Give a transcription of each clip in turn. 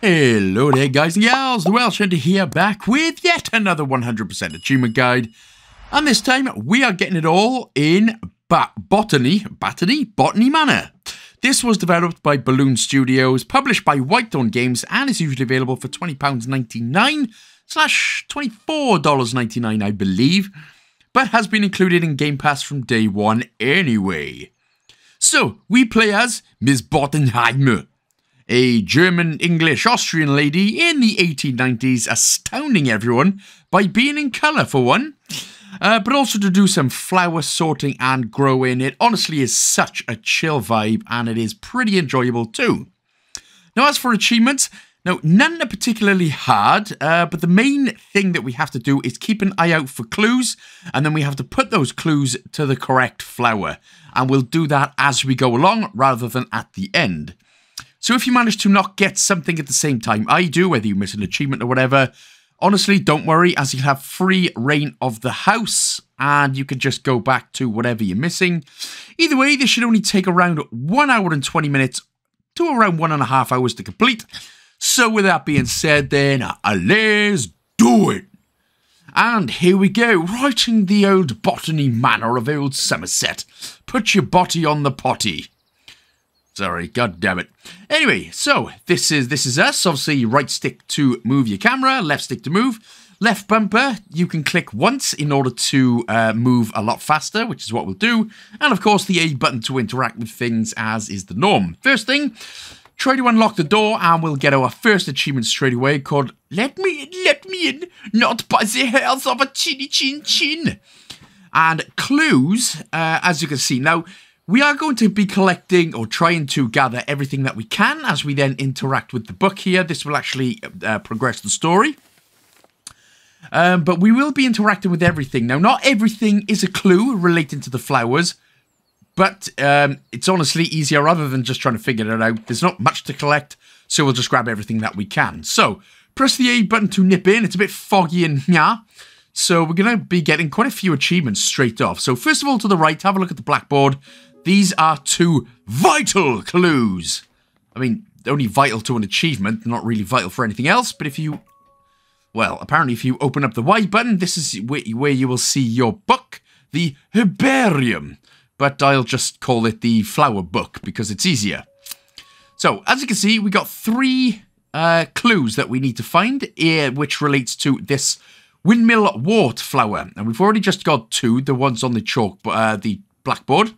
Hello there guys and gals, The Welsh Hunter here, back with yet another 100% achievement guide. And this time we are getting it all in Botany Manor. This was developed by Balloon Studios, published by Whitethorn Games, and is usually available for £20.99 / $24.99 I believe, but has been included in Game Pass from day one anyway. So, we play as Ms. Bottenheimer, a German-English-Austrian lady in the 1890s, astounding everyone by being in colour for one, but also to do some flower sorting and growing. It honestly is such a chill vibe and it is pretty enjoyable too. Now as for achievements, now none are particularly hard, but the main thing that we have to do is keep an eye out for clues, and then we have to put those clues to the correct flower, and we'll do that as we go along rather than at the end. So if you manage to not get something at the same time I do, whether you miss an achievement or whatever, honestly, don't worry, as you'll have free reign of the house and you can just go back to whatever you're missing. Either way, this should only take around 1 hour and 20 minutes to around 1.5 hours to complete. So with that being said then, let's do it. And here we go, right in the old Botany Manor of old Somerset. Put your body on the potty. Sorry, god damn it. Anyway, so this is us. Obviously, right stick to move your camera, left stick to move. Left bumper, you can click once in order to move a lot faster, which is what we'll do. And of course, the A button to interact with things, as is the norm. First thing, try to unlock the door, and we'll get our first achievement straight away called Let Me In, Not By The Hairs Of A Chinny Chin Chin. And clues, as you can see now. We are going to be collecting or trying to gather everything that we can as we then interact with the book here. This will actually progress the story. But we will be interacting with everything. Now, not everything is a clue relating to the flowers, but it's honestly easier rather than just trying to figure it out. There's not much to collect, so we'll just grab everything that we can. So, press the A button to nip in. It's a bit foggy and yeah. So, we're going to be getting quite a few achievements straight off. So, first of all, to the right, have a look at the blackboard. These are two vital clues. I mean, only vital to an achievement, not really vital for anything else. But if you, well, apparently if you open up the Y button, this is where you will see your book, the Herbarium. But I'll just call it the flower book because it's easier. So, as you can see, we got three clues that we need to find, which relates to this Windmill Wort flower. And we've already just got two, the ones on the chalk, the blackboard.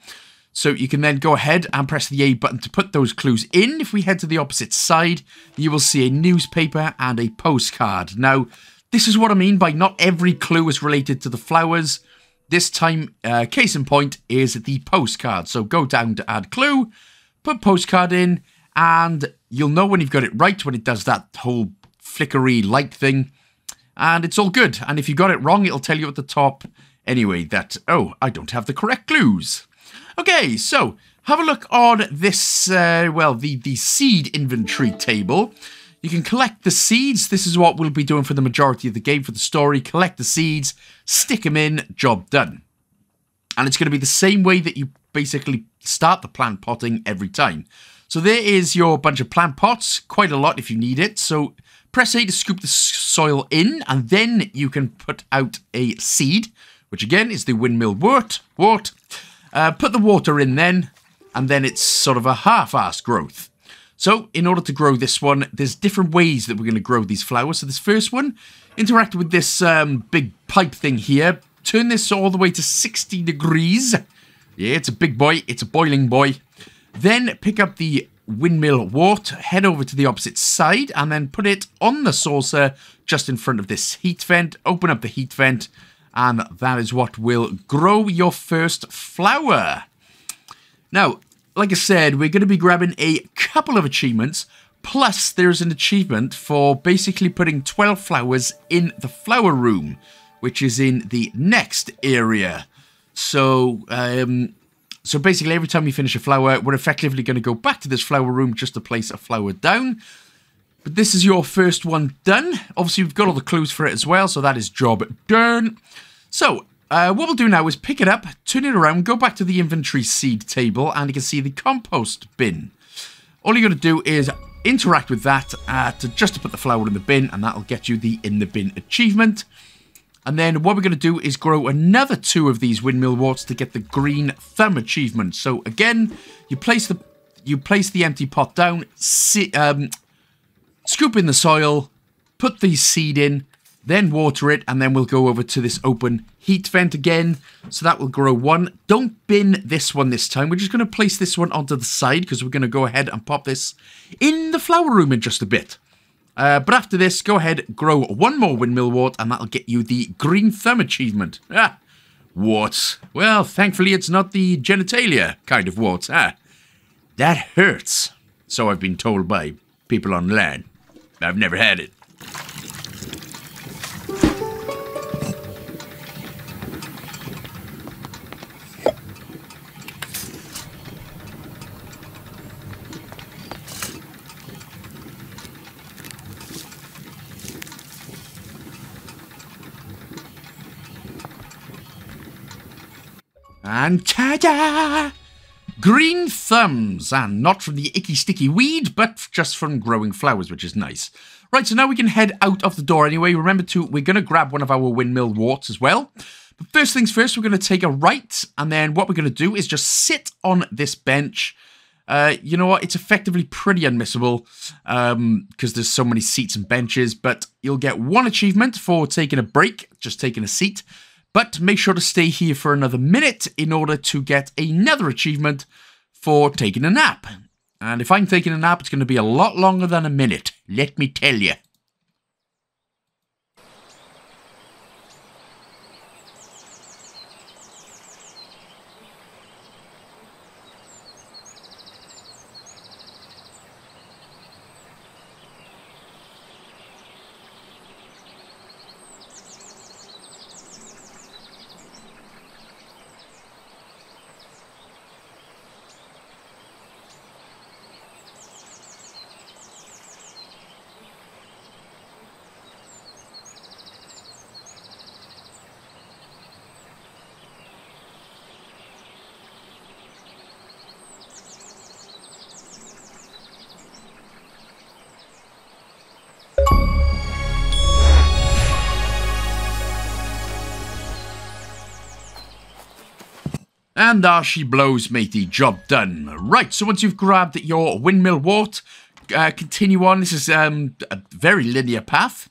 So you can then go ahead and press the A button to put those clues in. If we head to the opposite side, you will see a newspaper and a postcard. Now, this is what I mean by not every clue is related to the flowers. This time, case in point, is the postcard. So go down to add clue, put postcard in, and you'll know when you've got it right when it does that whole flickery light thing. And it's all good. And if you got it wrong, it'll tell you at the top anyway that, oh, I don't have the correct clues. Okay, so have a look on this, well, the seed inventory table. You can collect the seeds. This is what we'll be doing for the majority of the game for the story. Collect the seeds, stick them in, job done. And it's going to be the same way that you basically start the plant potting every time. So there is your bunch of plant pots, quite a lot if you need it. So press A to scoop the soil in, and then you can put out a seed, which again is the Windmill Wort. Put the water in then, and then it's sort of a half-assed growth. So, in order to grow this one, there's different ways that we're going to grow these flowers. So, this first one, interact with this big pipe thing here. Turn this all the way to 60 degrees. Yeah, it's a big boy. It's a boiling boy. Then, pick up the Windmill Wort, head over to the opposite side, and then put it on the saucer just in front of this heat vent. Open up the heat vent. And that is what will grow your first flower. Now, like I said, we're going to be grabbing a couple of achievements. Plus, there is an achievement for basically putting 12 flowers in the flower room, which is in the next area. So, basically, every time we finish a flower, we're effectively going to go back to this flower room just to place a flower down. But this is your first one done. Obviously, we've got all the clues for it as well, so that is job done. So, what we'll do now is pick it up, turn it around, go back to the inventory seed table, and you can see the compost bin. All you're going to do is interact with that to put the flower in the bin, and that'll get you the In the Bin achievement. And then what we're going to do is grow another 2 of these Windmill Worts to get the Green Thumb achievement. So again, you place the empty pot down, scoop in the soil, put the seed in, then water it, and then we'll go over to this open heat vent again. So that will grow 1. Don't bin this one this time. We're just going to place this one onto the side because we're going to go ahead and pop this in the flower room in just a bit. But after this, go ahead, grow 1 more Windmill Wort, and that'll get you the Green Thumb achievement. Ah, warts. Well, thankfully it's not the genitalia kind of wart. Ah, that hurts. So I've been told by people on land. I've never had it. And ta-da! Green thumbs, and not from the icky sticky weed, but just from growing flowers, which is nice. Right, so now we can head out of the door anyway. Remember to, we're going to grab one of our Windmill Worts as well. But first things first, we're going to take a right, and then what we're going to do is just sit on this bench. You know what, it's effectively pretty unmissable, because there's so many seats and benches, but you'll get 1 achievement for taking a break, just taking a seat. But make sure to stay here for another minute in order to get another achievement for taking a nap. And if I'm taking a nap, it's going to be a lot longer than a minute, let me tell you. And there she blows, matey. Job done. Right, so once you've grabbed your Windmill Wort, continue on. This is a very linear path.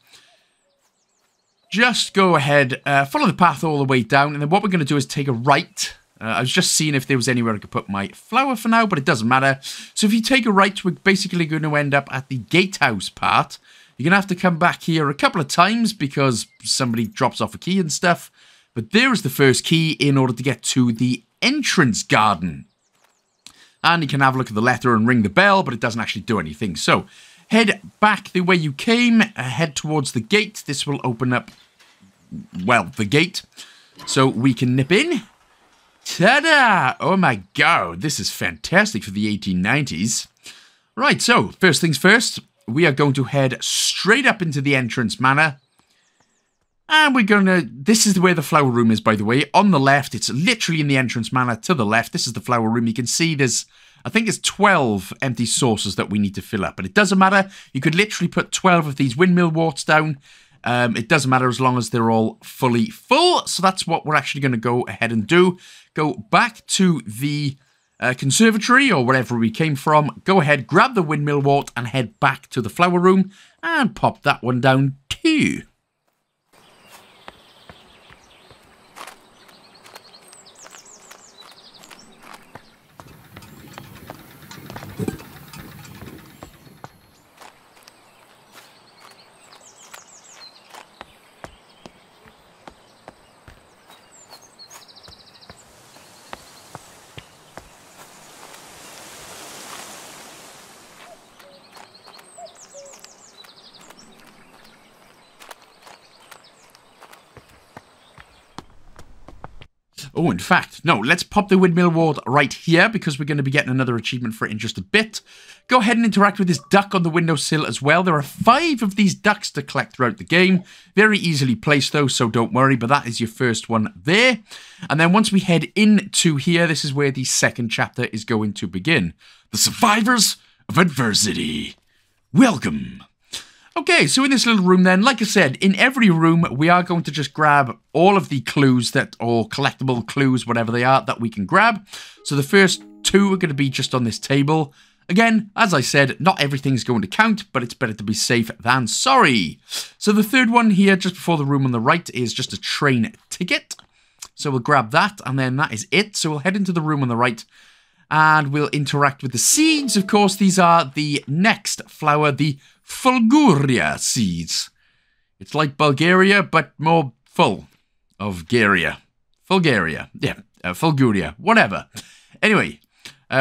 Just go ahead, follow the path all the way down, and then what we're going to do is take a right. I was just seeing if there was anywhere I could put my flower for now, but it doesn't matter. So if you take a right, we're basically going to end up at the gatehouse part. You're going to have to come back here a couple of times because somebody drops off a key and stuff. But there is the first key in order to get to the entrance garden, and you can have a look at the letter and ring the bell, but it doesn't actually do anything. So head back the way you came, head towards the gate. This will open up, well, the gate, so we can nip in. Ta-da! Oh my god, this is fantastic for the 1890s. Right, so first things first, we are going to head straight up into the entrance manor. And we're going to... This is where the flower room is, by the way. On the left, it's literally in the entrance manor to the left. This is the flower room. You can see there's... I think it's 12 empty saucers that we need to fill up. But it doesn't matter. You could literally put 12 of these Windmill Worts down. It doesn't matter as long as they're all fully full. So that's what we're actually going to go ahead and do. Go back to the conservatory or wherever we came from. Go ahead, grab the Windmill Wort and head back to the flower room. And pop that one down too. Oh, in fact, no, let's pop the Windmill Wort right here because we're going to be getting another achievement for it in just a bit. Go ahead and interact with this duck on the windowsill as well. There are 5 of these ducks to collect throughout the game. Very easily placed though, so don't worry, but that is your first one there. And then once we head into here, this is where the second chapter is going to begin. The Survivors of Adversity. Welcome. Okay, so in this little room then, like I said, in every room, we are going to just grab all of the clues that, or collectible clues, whatever they are, that we can grab. So the first two are going to be just on this table. Again, as I said, not everything's going to count, but it's better to be safe than sorry. So the third one here, just before the room on the right, is just a train ticket. So we'll grab that, and then that is it. So we'll head into the room on the right, and we'll interact with the seeds. Of course, these are the next flower, the Fulguria seeds. It's like Bulgaria, but more full of Garia. Fulgaria. Yeah, Fulguria. Whatever. Anyway,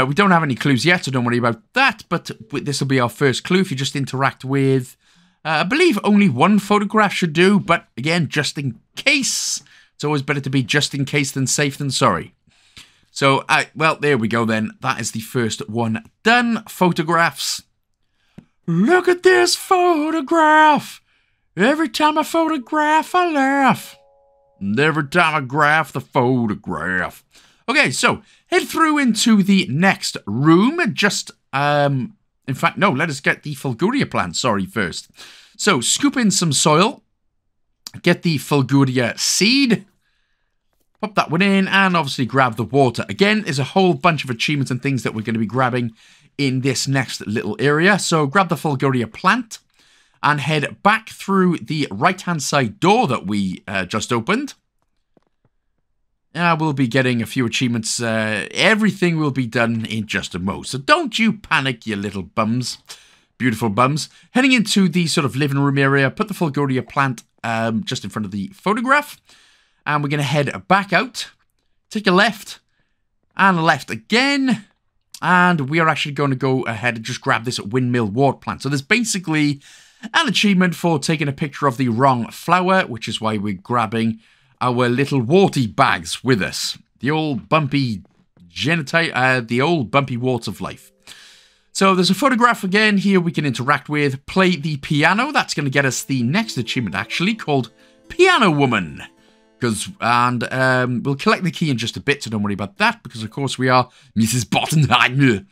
we don't have any clues yet, so don't worry about that, but this will be our first clue. If you just interact with, I believe only one photograph should do, but again, just in case. It's always better to be just in case than safe than sorry. So, well, there we go then. That is the first one done. Photographs. Look at this photograph. Every time I photograph, I laugh. And every time I graph the photograph. Okay, so head through into the next room. Just, in fact, no, let us get the Fulguria plant, sorry, first. So scoop in some soil, get the Fulguria seed, pop that one in, and obviously grab the water. Again, there's a whole bunch of achievements and things that we're going to be grabbing in this next little area. So grab the Fulguria plant and head back through the right-hand side door that we just opened. We'll be getting a few achievements. Everything will be done in just a moment. So don't you panic, you little bums. Beautiful bums. Heading into the sort of living room area. Put the Fulguria plant just in front of the photograph. And we're going to head back out. Take a left. And a left again. And we are actually going to go ahead and just grab this Windmill Wort plant. So there's basically an achievement for taking a picture of the wrong flower, which is why we're grabbing our little warty bags with us. The old bumpy warts of life. So there's a photograph again here we can interact with. Play the piano. That's going to get us the next achievement, actually, called Piano Woman. And we'll collect the key in just a bit, so don't worry about that, because, of course, we are Ms. Bottenheimer.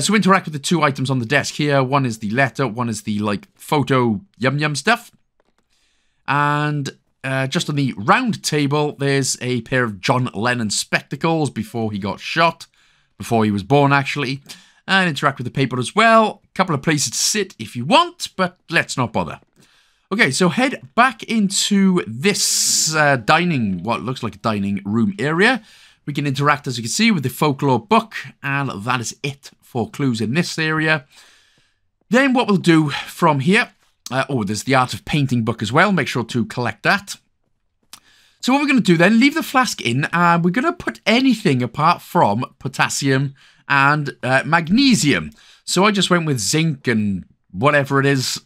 So interact with the two items on the desk here. One is the letter, one is the, like, photo yum-yum stuff. And just on the round table, there's a pair of John Lennon spectacles before he got shot, before he was born, actually. And interact with the paper as well. A couple of places to sit if you want, but let's not bother. Okay, so head back into this dining, what looks like a dining room area. We can interact, as you can see, with the folklore book, and that is it for clues in this area. Then what we'll do from here, there's the Art of Painting book as well. Make sure to collect that. So what we're going to do then, leave the flask in, and we're going to put anything apart from potassium and magnesium. So I just went with zinc and whatever it is.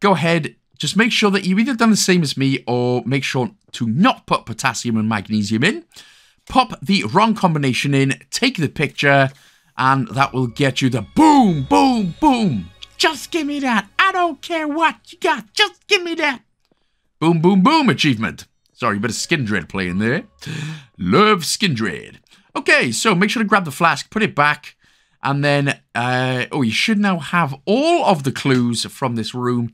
Go ahead, just make sure that you've either done the same as me, or make sure to not put potassium and magnesium in. Pop the wrong combination in, take the picture, and that will get you the boom, boom, boom. Just give me that. I don't care what you got. Just give me that. Boom, boom, boom achievement. Sorry, a bit of Skindred playing there. Love Skindred. Okay, so make sure to grab the flask, put it back, and then, you should now have all of the clues from this room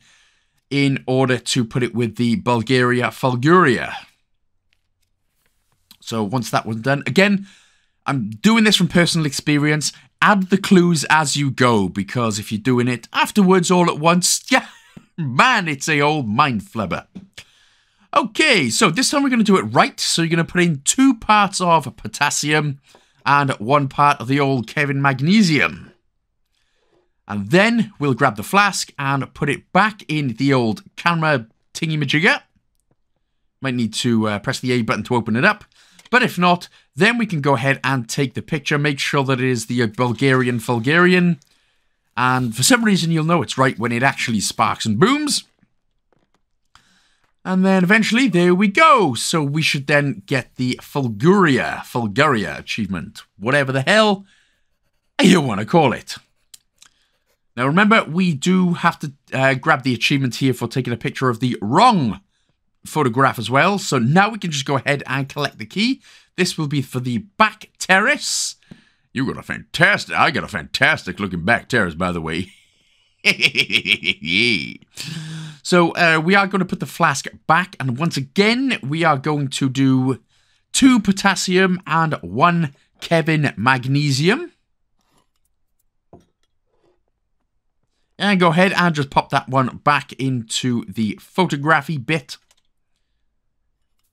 in order to put it with the Bulgaria Fulguria. So once that was done, again, I'm doing this from personal experience. Add the clues as you go, because if you're doing it afterwards all at once, yeah, man, it's a old mind flubber. Okay, so this time we're going to do it right. So you're going to put in 2 parts of potassium and 1 part of the old Kevin magnesium. And then we'll grab the flask and put it back in the old camera thingy-majigger. Might need to press the A button to open it up. But if not, then we can go ahead and take the picture. Make sure that it is the Bulgarian Fulgarian. And for some reason, you'll know it's right when it actually sparks and booms. And then eventually, there we go. So we should then get the Fulguria achievement. Whatever the hell you want to call it. Now remember, we do have to grab the achievement here for taking a picture of the wrong photograph as well. So now we can just go ahead and collect the key. This will be for the back terrace. I got a fantastic looking back terrace, by the way. So we are going to put the flask back. And once again, we are going to do 2 potassium and 1 Kevin magnesium. And go ahead and just pop that one back into the photography bit.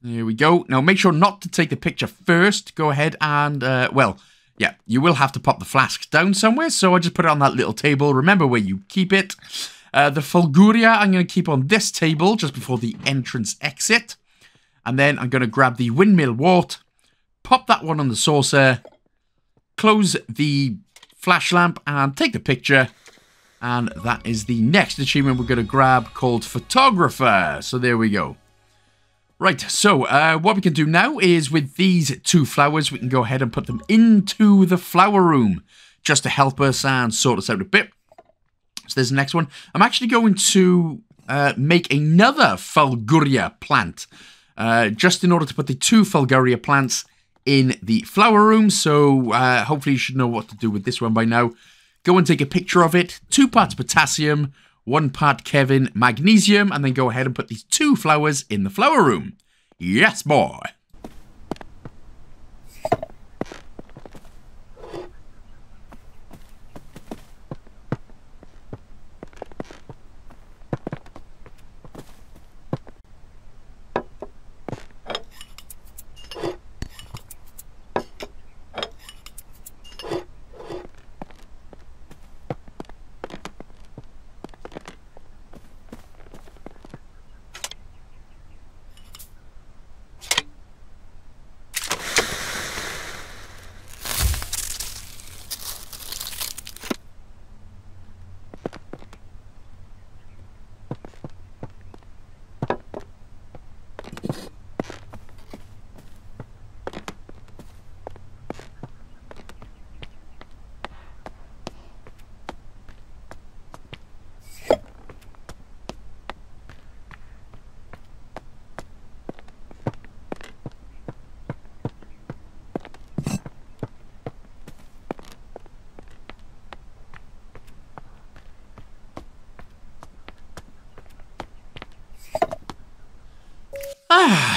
There we go. Now, make sure not to take the picture first. Go ahead and, well, yeah, you will have to pop the flask down somewhere. So I just put it on that little table. Remember where you keep it. The Fulguria I'm going to keep on this table just before the entrance exit. And then I'm going to grab the Windmill Wort, pop that one on the saucer, close the flash lamp and take the picture. And that is the next achievement we're going to grab called Photographer. So there we go. Right, so what we can do now is with these 2 flowers, we can go ahead and put them into the flower room just to help us and sort us out a bit. So there's the next one. I'm actually going to make another Fulguria plant just in order to put the 2 Fulguria plants in the flower room. So hopefully you should know what to do with this one by now. Go and take a picture of it. 2 parts potassium, 1 part Kevin magnesium, and then go ahead and put these 2 flowers in the flower room. Yes, boy.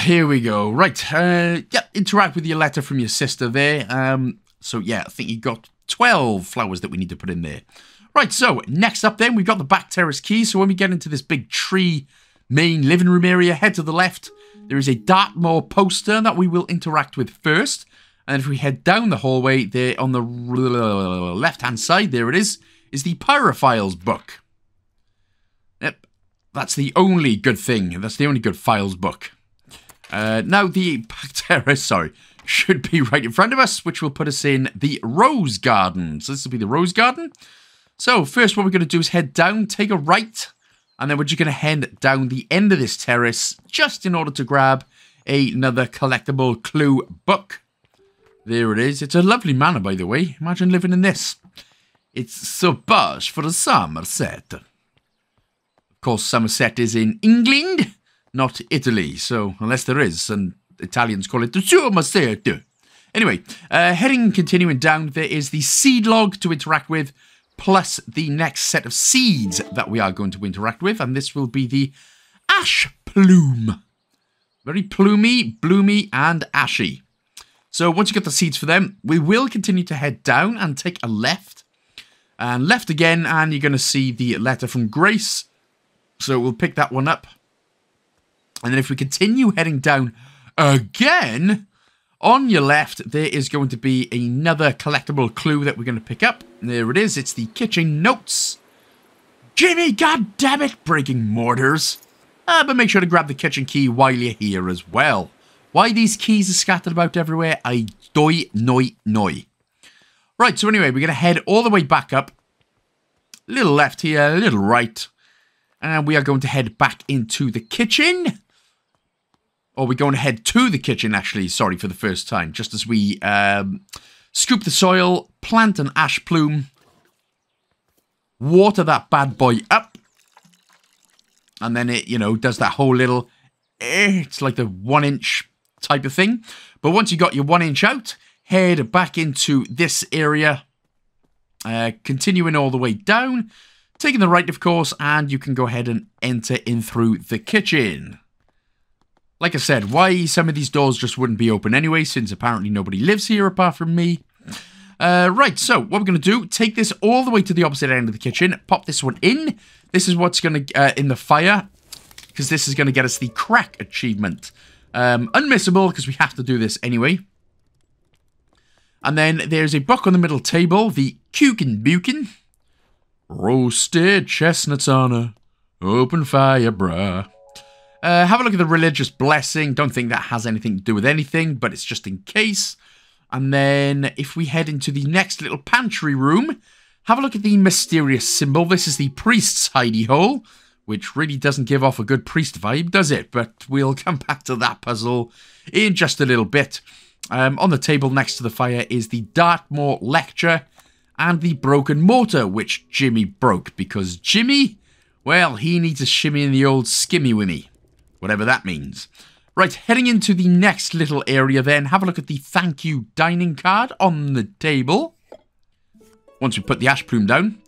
Here we go. Right. Yeah, interact with your letter from your sister there. So, yeah, I think you got 12 flowers that we need to put in there. Right, so next up then, we've got the back terrace key. So when we get into this big tree main living room area, head to the left. There is a Dartmoor poster that we will interact with first. And if we head down the hallway, there on the left-hand side, there it is the Pyrophiles book. Yep, that's the only good thing. That's the only good files book. Now the back terrace, sorry, should be right in front of us, which will put us in the Rose Garden. So this will be the Rose Garden. So first what we're going to do is head down, take a right, and then we're just going to head down the end of this terrace just in order to grab another collectible clue book. There it is. It's a lovely manor, by the way. Imagine living in this. It's Sauvage for the Somerset. Of course, Somerset is in England. Not Italy, so unless there is, and Italians call it the Somerset. Anyway, heading, continuing down, there is the seed log to interact with, plus the next set of seeds that we are going to interact with, and this will be the ash plume. Very plumy, bloomy, and ashy. So once you get the seeds for them, we will continue to head down and take a left, and left again, and you're going to see the letter from Grace. So we'll pick that one up. And then if we continue heading down again, on your left, there is going to be another collectible clue that we're going to pick up. There it is. It's the kitchen notes. Jimmy, goddammit, breaking mortars. But make sure to grab the kitchen key while you're here as well. Why these keys are scattered about everywhere, I doi noi noi. Right, so anyway, we're going to head all the way back up. Little left here, little right. And we are going to head back into the kitchen. Or we're going to head to the kitchen, actually. Sorry, for the first time. Just as we scoop the soil, plant an ash plume, water that bad boy up. And then it, you know, does that whole little... it's like the 1-inch type of thing. But once you got your 1-inch out, head back into this area. Continuing all the way down. Taking the right, of course, and you can go ahead and enter in through the kitchen. Like I said, why some of these doors just wouldn't be open anyway, since apparently nobody lives here apart from me. Right, so what we're going to do, take this all the way to the opposite end of the kitchen, pop this one in. This is what's going to, in the fire, because this is going to get us the crack achievement. Unmissable, because we have to do this anyway. And then there's a buck on the middle table, the Kuken Buken. Roasted chestnuts on her, open fire, bruh. Have a look at the religious blessing. Don't think that has anything to do with anything, but it's just in case. And then if we head into the next little pantry room, have a look at the mysterious symbol. This is the priest's hidey hole, which really doesn't give off a good priest vibe, does it? But we'll come back to that puzzle in just a little bit. On the table next to the fire is the Dartmoor lecture and the broken mortar, which Jimmy broke because Jimmy, well, he needs a shimmy in the old skimmy-wimmy, whatever that means. Right, heading into the next little area then, have a look at the thank you dining card on the table. Once we put the ash plume down.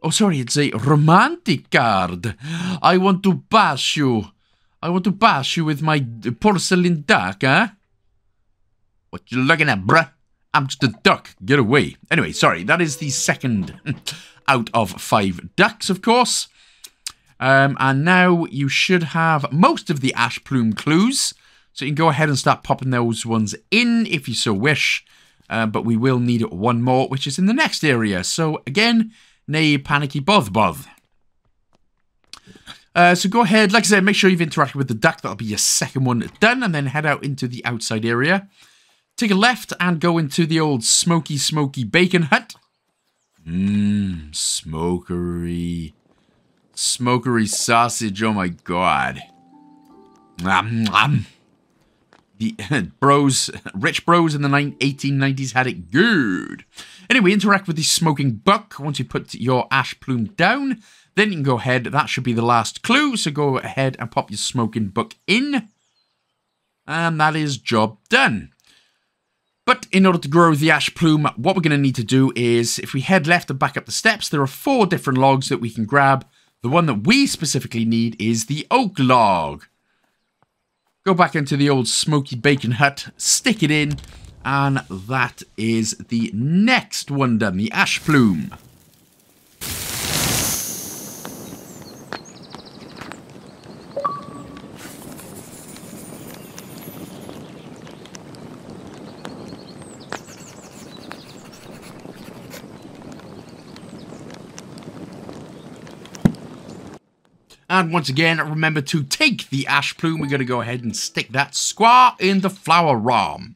Oh, sorry, it's a romantic card. I want to bash you. I want to bash you with my porcelain duck, huh? What you looking at, bruh? I'm just a duck. Get away. Anyway, sorry, that is the second out of 5 ducks, of course. And now you should have most of the ash plume clues, so you can go ahead and start popping those ones in if you so wish, but we will need one more, which is in the next area. So again, nay panicky both. So go ahead, like I said, make sure you've interacted with the duck. That'll be your second one done, and then head out into the outside area, take a left and go into the old smoky bacon hut. Smokery sausage, oh my god. The bros, rich bros in the 1890s had it good. Anyway, interact with the smoking buck. Once you put your ash plume down, then you can go ahead. That should be the last clue, so go ahead and pop your smoking buck in. And that is job done. But in order to grow the ash plume, what we're going to need to do is, if we head left and back up the steps, there are 4 different logs that we can grab. The one that we specifically need is the oak log. Go back into the old smoky bacon hut, stick it in, and that is the next one done, the ash plume. And once again, remember to take the ash plume. We're going to go ahead and stick that square in the flower rahm.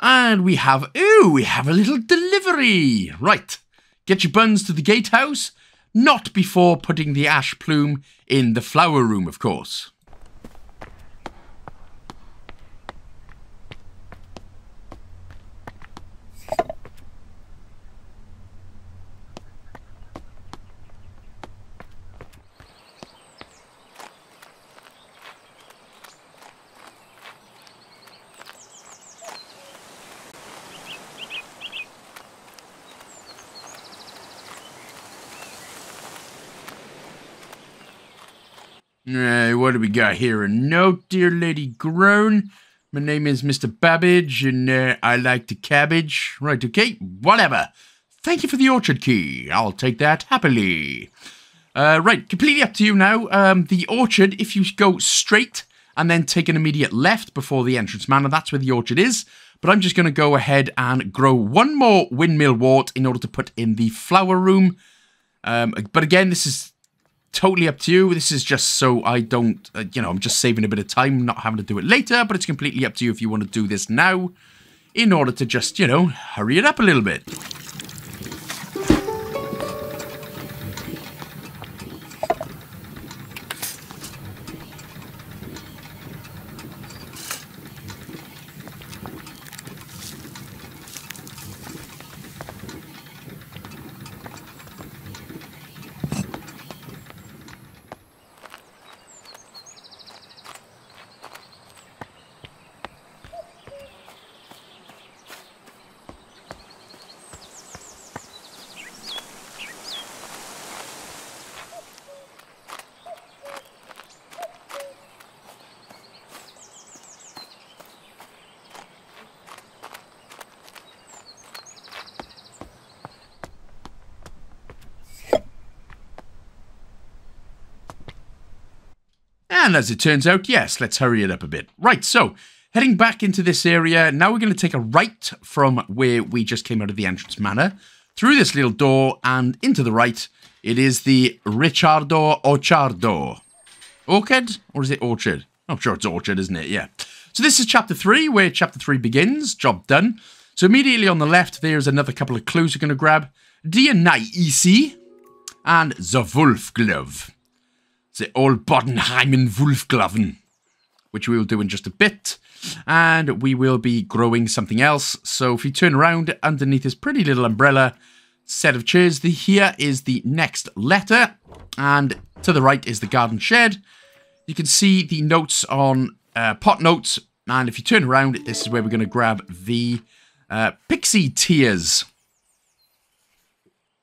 And we have, ooh, we have a little delivery. Right, get your buns to the gatehouse, not before putting the ash plume in the flower room, of course. What do we got here? A note, dear Lady Groan. My name is Mr. Babbage, and I like the cabbage. Right, okay, whatever. Thank you for the orchard key. I'll take that happily. Right, completely up to you now. The orchard, if you go straight and then take an immediate left before the entrance manor, that's where the orchard is. But I'm just going to go ahead and grow one more windmill wort in order to put in the flower room. But again, this is totally up to you. This is just so I don't, you know, I'm just saving a bit of time, not having to do it later, but it's completely up to you if you want to do this now in order to just, you know, hurry it up a little bit. And as it turns out, yes, let's hurry it up a bit. Right, so heading back into this area, now we're going to take a right from where we just came out of the entrance manor, through this little door, and into the right, it is the Richardo Orchardo. Orchid? Or is it orchard? I'm sure it's orchard, isn't it? Yeah. So this is Chapter 3, where Chapter 3 begins. Job done. So immediately on the left, there's another couple of clues you're going to grab. Die Naiisi and the Wolfglove. The old Bottenheimer Wolfgloven, which we will do in just a bit. And we will be growing something else. So if you turn around underneath this pretty little umbrella set of chairs, here is the next letter. And to the right is the garden shed. You can see the notes on pot notes. And if you turn around, this is where we're going to grab the Pixie Tears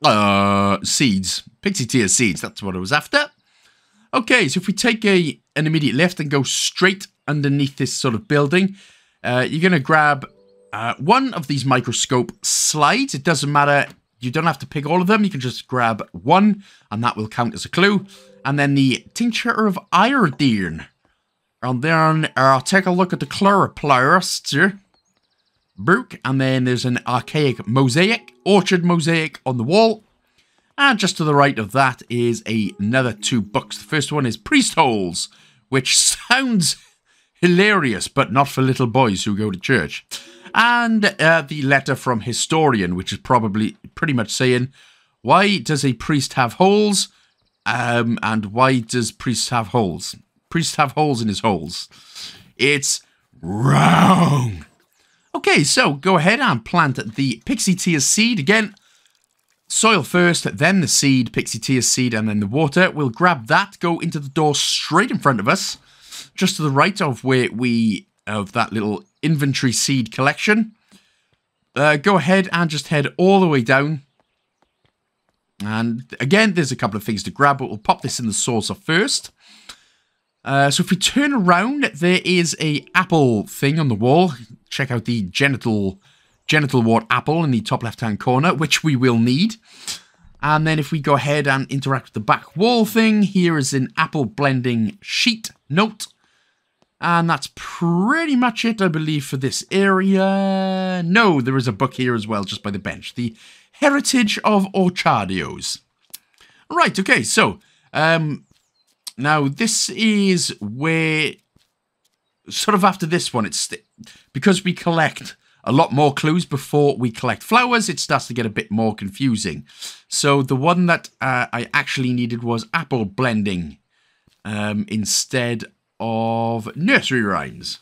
seeds. Pixie Tears seeds, that's what I was after. Okay, so if we take an immediate left and go straight underneath this sort of building, you're going to grab one of these microscope slides. It doesn't matter. You don't have to pick all of them. You can just grab one, and that will count as a clue. And then the tincture of iodine. And then I'll take a look at the chloroplaster. Brook. And then there's an archaic mosaic, orchard mosaic on the wall. And just to the right of that is another two books. The first one is Priest Holes, which sounds hilarious, but not for little boys who go to church. And the letter from Historian, which is probably pretty much saying, why does a priest have holes? And why does priests have holes? Priests have holes in his holes. It's wrong. Okay, so go ahead and plant the Pixie Tears seed again. Soil first, then the seed, Pixie Tears seed, and then the water. We'll grab that, go into the door straight in front of us, just to the right of where we, of that little inventory seed collection. Go ahead and just head all the way down. And again, there's a couple of things to grab, but we'll pop this in the saucer first. So if we turn around, there is a apple thing on the wall. Check out the genital wart apple in the top left-hand corner, which we will need. And then if we go ahead and interact with the back wall thing, here is an apple blending sheet note. And that's pretty much it, I believe, for this area. No, there is a book here as well, just by the bench. The Heritage of Orchardios. Right, okay, so now this is where, sort of after this one, it's because we collect a lot more clues before we collect flowers, it starts to get a bit more confusing. So the one that I actually needed was apple blending instead of nursery rhymes.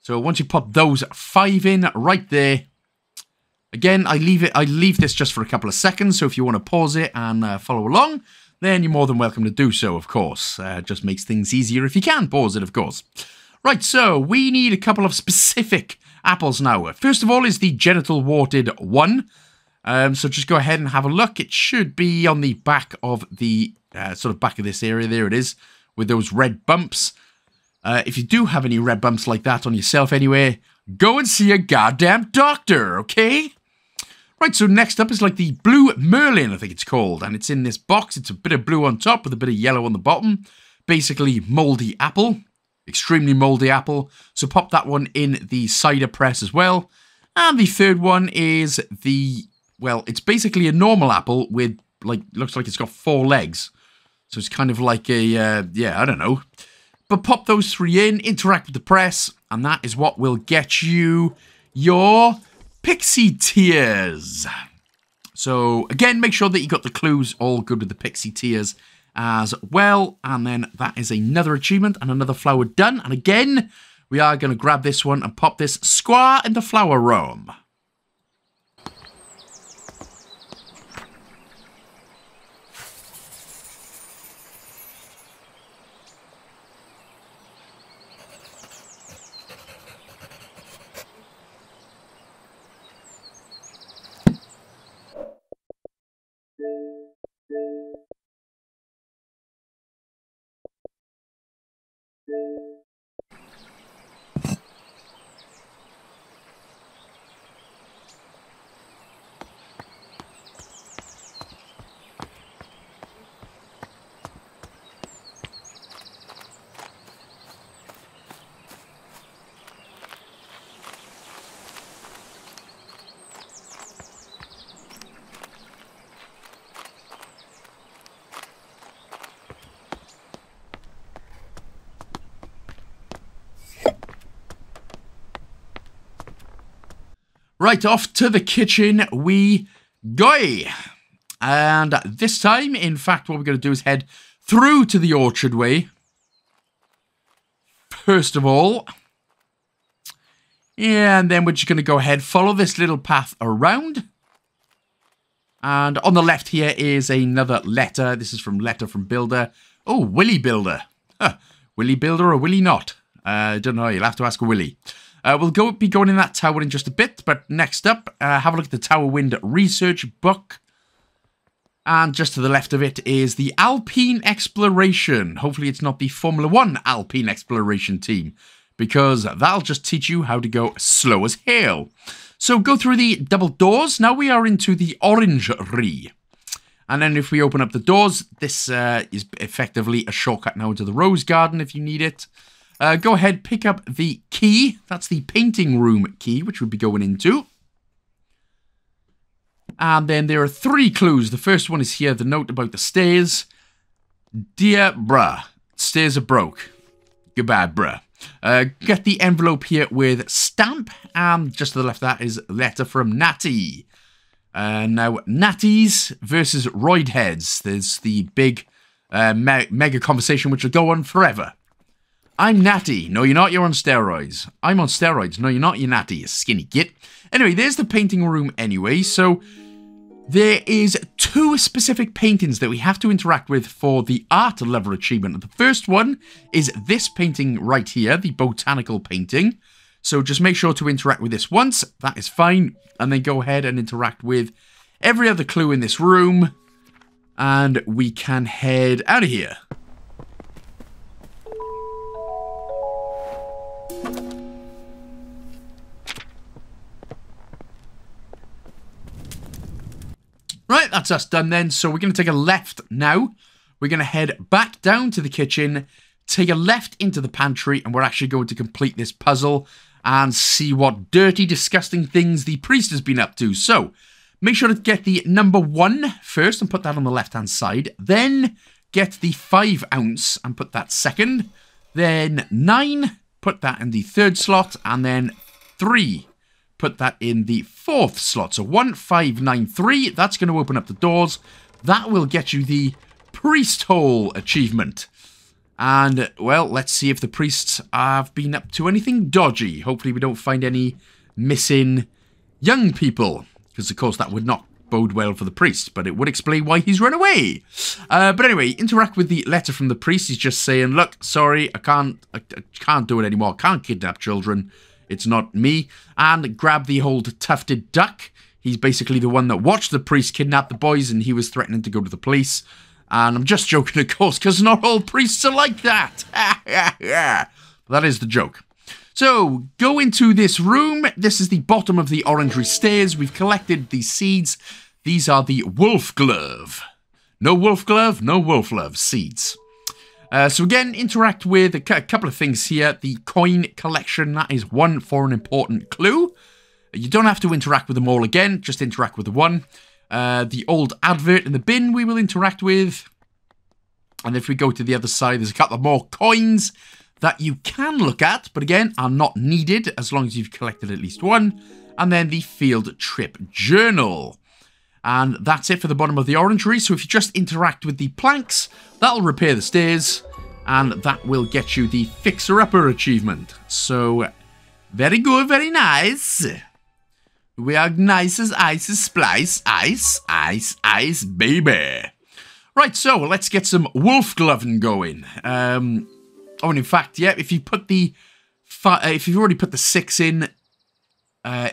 So once you pop those 5 in right there, again, I leave this just for a couple of seconds. So if you want to pause it and follow along, then you're more than welcome to do so, of course. Just makes things easier if you can pause it, of course. Right, so we need a couple of specific apples now. First of all is the genital warted one. So just go ahead and have a look. It should be on the back of the, sort of back of this area. There it is, with those red bumps. If you do have any red bumps like that on yourself anyway, go and see a goddamn doctor, okay? Right, so next up is like the blue Merlin, I think it's called. And it's in this box. It's a bit of blue on top with a bit of yellow on the bottom. Basically, moldy apple. Extremely moldy apple. So pop that one in the cider press as well. And the third one is the, well, it's basically a normal apple with, like, looks like it's got 4 legs. So it's kind of like a, yeah, I don't know. But pop those 3 in, interact with the press, and that is what will get you your Pixie Tears. So again, make sure that you got the clues all good with the Pixie Tears as well. And then that is another achievement and another flower done. And again, we are going to grab this one and pop this square in the flower room. Right, off to the kitchen we go. And this time, in fact, what we're going to do is head through to the Orchard Way. First of all. And then we're just going to go ahead, follow this little path around. And on the left here is another letter. This is from Letter from Builder. Oh, Willy Builder. Huh. Willy Builder or Willy not? I don't know. You'll have to ask Willy. We'll be going in that tower in just a bit. But next up, have a look at the Tower Wind Research book. And just to the left of it is the Alpine Exploration. Hopefully it's not the Formula One Alpine Exploration team, because that'll just teach you how to go slow as hail. So go through the double doors. Now we are into the orangery. And then if we open up the doors, this is effectively a shortcut now into the Rose Garden if you need it. Go ahead, pick up the key. That's the painting room key, which we'll be going into. And then there are three clues. The first one is here, the note about the stairs. Dear bruh, stairs are broke. Goodbye, bruh. Get the envelope here with stamp. And just to the left of that is letter from Natty. Now, Natties versus Roidheads. There's the big mega conversation which will go on forever. I'm Natty. No, you're not. You're on steroids. I'm on steroids. No, you're not. You're Natty. You skinny git. Anyway, there's the painting room anyway. So there is two specific paintings that we have to interact with for the art level achievement. The first one is this painting right here, the botanical painting. So just make sure to interact with this once. That is fine. And then go ahead and interact with every other clue in this room. And we can head out of here. Right, that's us done then. So we're going to take a left now. We're going to head back down to the kitchen, take a left into the pantry, and we're actually going to complete this puzzle and see what dirty, disgusting things the priest has been up to. So make sure to get the number 1 first and put that on the left-hand side. Then get the 5 ounce and put that second. Then 9, put that in the 3rd slot. And then 3. Put that in the 4th slot. So 1593, that's going to open up the doors. That will get you the priest hole achievement. And, well, let's see if the priests have been up to anything dodgy. Hopefully we don't find any missing young people. Because, of course, that would not bode well for the priest. But it would explain why he's run away. But anyway, interact with the letter from the priest. He's just saying, look, sorry, I can't do it anymore. I can't kidnap children. It's not me. And grab the old tufted duck. He's basically the one that watched the priest kidnap the boys, and he was threatening to go to the police. And I'm just joking, of course, because not all priests are like that. That is the joke. So, go into this room. This is the bottom of the orangery stairs. We've collected the seeds. These are the Wolfglove. No Wolfglove, no Wolfglove seeds. So again, interact with a couple of things here. The coin collection, that is one for an important clue. You don't have to interact with them all again, just interact with the one. The old advert in the bin we will interact with. And if we go to the other side, there's a couple more coins that you can look at, but again, are not needed as long as you've collected at least one. And then the field trip journal. And that's it for the bottom of the orangery. So if you just interact with the planks, that'll repair the stairs. And that will get you the fixer-upper achievement. So, very good, very nice. We are nice as ice is splice. Ice, ice, ice, baby. Right, so let's get some wolfgloving going. Oh, and in fact, yeah, if you put the... if you've already put the 6 in...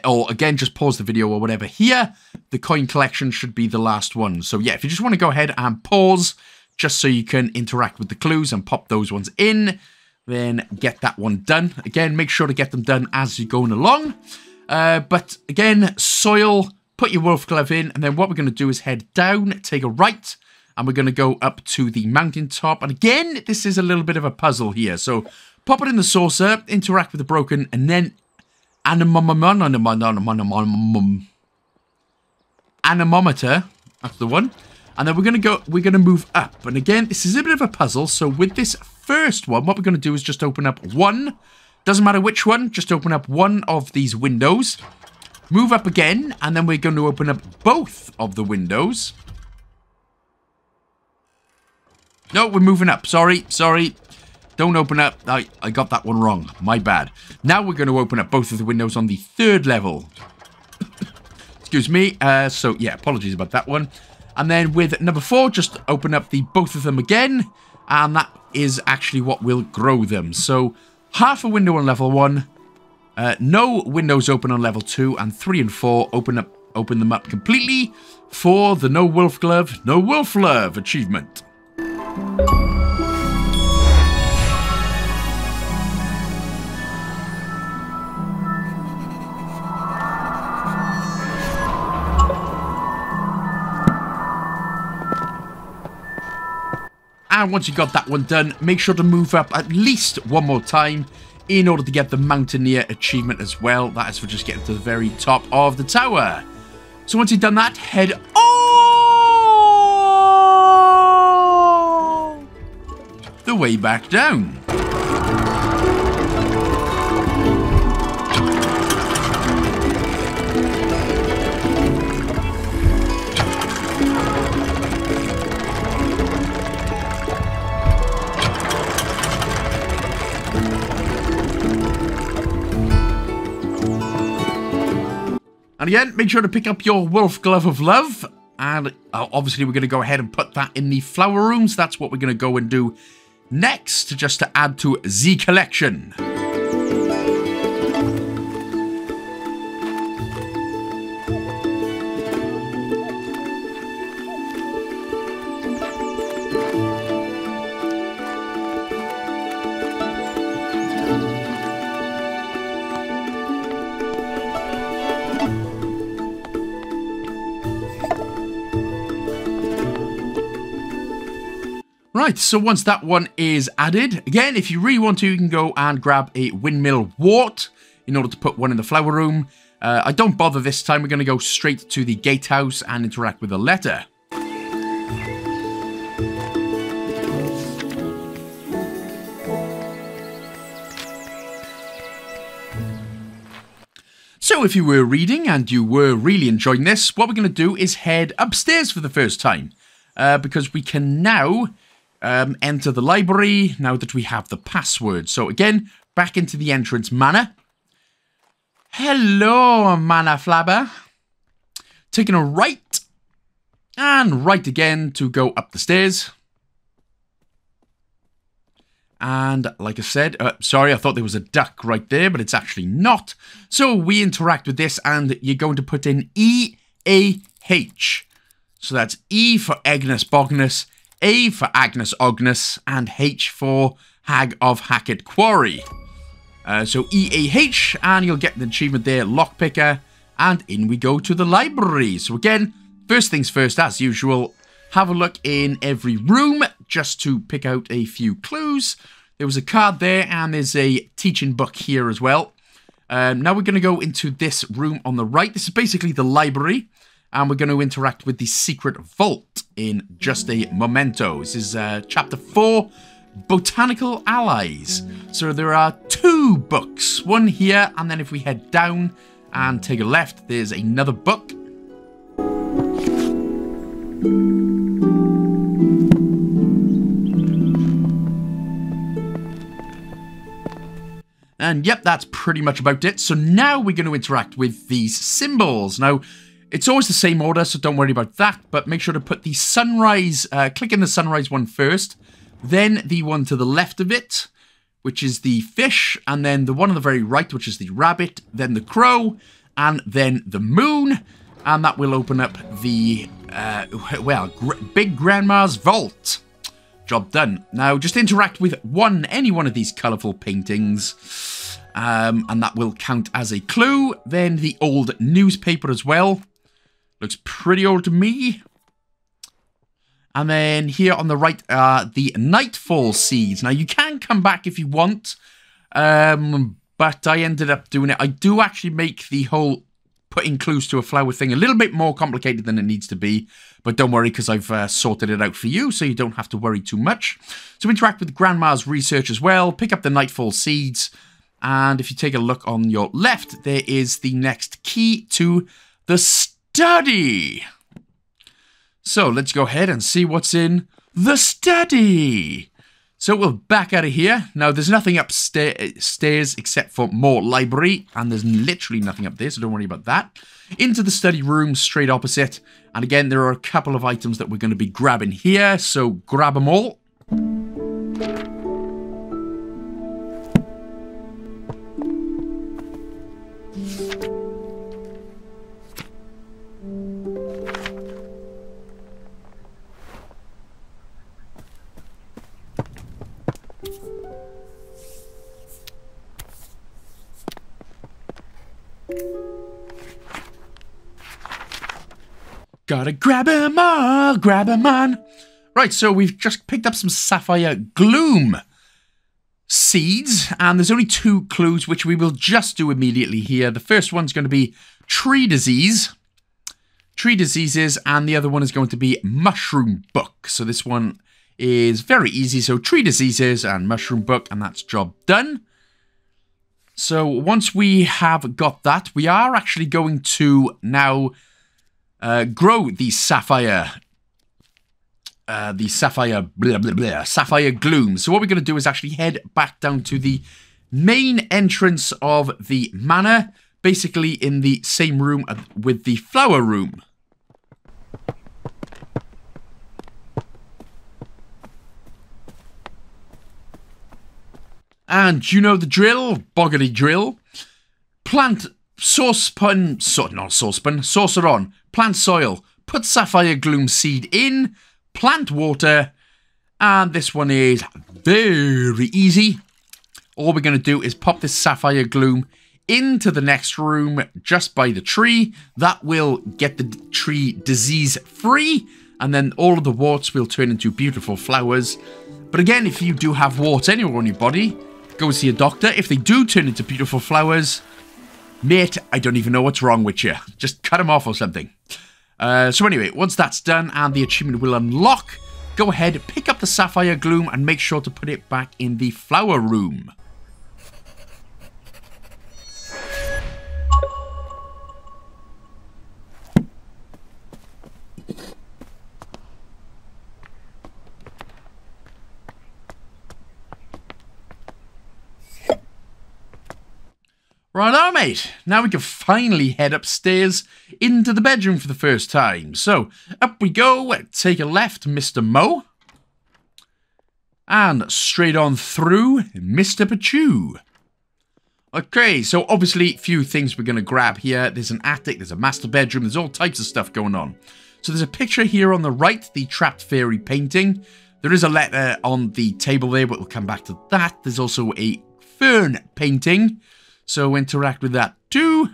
or again, just pause the video or whatever here. The coin collection should be the last one. So yeah, if you just want to go ahead and pause, just so you can interact with the clues and pop those ones in, then get that one done. Again, make sure to get them done as you're going along. But again, soil, put your Wolfglove in, and then what we're going to do is head down, take a right, and we're going to go up to the mountaintop. And again, this is a little bit of a puzzle here. So pop it in the saucer, interact with the broken, and then anemometer, that's the one. And then we're going to move up. And again, this is a bit of a puzzle. So with this first one, what we're going to do is just open up one. Doesn't matter which one, just open up one of these windows. Move up again, and then we're going to open up both of the windows. No, we're moving up. Sorry. Don't open up. I got that one wrong. My bad. Now we're going to open up both of the windows on the third level. Excuse me. So, yeah, apologies about that one. And then with number 4, just open up the both of them again. And that is actually what will grow them. So, half a window on level 1. No windows open on level 2. And 3 and 4 open them up completely for the No Wolfglove, No Wolfglove achievement. And once you got that one done, make sure to move up at least one more time in order to get the Mountaineer achievement as well. That is for just getting to the very top of the tower. So once you've done that, head all the way back down. And again, make sure to pick up your Wolfglove of Love. And obviously we're going to go ahead and put that in the flower rooms. That's what we're going to go and do next, just to add to the collection. Right, so once that one is added, again, if you really want to, you can go and grab a Windmill Wort in order to put one in the flower room. I don't bother this time. We're going to go straight to the gatehouse and interact with a letter. So if you were reading and you were really enjoying this, what we're going to do is head upstairs for the first time, because we can now enter the library now that we have the password. So again, back into the entrance manor. Hello, Manor Flabber. Taking a right and right again to go up the stairs. And like I said, sorry, I thought there was a duck right there, but it's actually not. So we interact with this and you're going to put in E-A-H. So that's E for Agnes Bognus, A for Agnes Ognus, and H for Hag of Hackett Quarry. So EAH, and you'll get the achievement there, Lockpicker, and in we go to the library. So again, first things first, as usual, have a look in every room just to pick out a few clues. There was a card there, and there's a teaching book here as well. Now we're going to go into this room on the right. This is basically the library. And we're going to interact with the secret vault in just a momento. This is chapter 4, Botanical Allies. So there are 2 books, one here, and then if we head down and take a left, there's another book. And yep, that's pretty much about it. So now we're going to interact with these symbols. Now, it's always the same order, so don't worry about that, but make sure to put the sunrise, click in the sunrise one first, then the one to the left of it, which is the fish, and then the one on the very right, which is the rabbit, then the crow, and then the moon, and that will open up the, well, Big Grandma's vault. Job done. Now, just interact with any one of these colourful paintings, and that will count as a clue. Then the old newspaper as well. Looks pretty old to me. And then here on the right are the Nightfall seeds. Now, you can come back if you want. But I ended up doing it. I do actually make the whole putting clues to a flower thing a little bit more complicated than it needs to be. But don't worry, because I've sorted it out for you, so you don't have to worry too much. So interact with Grandma's research as well. Pick up the Nightfall seeds. And if you take a look on your left, there is the next key to the study. So let's go ahead and see what's in the study. So we're back out of here. Now, there's nothing upstairs except for more library, and there's literally nothing up there, so don't worry about that. Into the study room straight opposite. And again, there are a couple of items that we're going to be grabbing here, so grab them all. Gotta grab them all, grab them on. Right, so we've just picked up some Sapphire Gloom seeds, and there's only two clues, which we will just do immediately here. The first one's going to be tree diseases, and the other one is going to be mushroom book. So this one is very easy. So tree diseases and mushroom book, and that's job done. So once we have got that, we are actually going to now grow the sapphire gloom. So what we're going to do is actually head back down to the main entrance of the manor, basically in the same room with the flower room. And you know the drill, boggity drill. Plant sauceron, plant soil, put sapphire gloom seed in, plant water, and this one is very easy. All we're going to do is pop this sapphire gloom into the next room just by the tree. That will get the tree disease free, and then all of the warts will turn into beautiful flowers. But again, if you do have warts anywhere on your body, go see a doctor. If they do turn into beautiful flowers, mate, I don't even know what's wrong with you. Just cut them off or something. So anyway, once that's done and the achievement will unlock, go ahead, pick up the Sapphire Gloom and make sure to put it back in the flower room. Right on, mate. Now we can finally head upstairs into the bedroom for the first time. So, up we go. Take a left, Mr. Mo. And straight on through, Mr. Pachu. Okay, so obviously, few things we're going to grab here. There's an attic, there's a master bedroom, there's all types of stuff going on. So there's a picture here on the right, the Trapped Fairy painting. There is a letter on the table there, but we'll come back to that. There's also a fern painting. So interact with that too.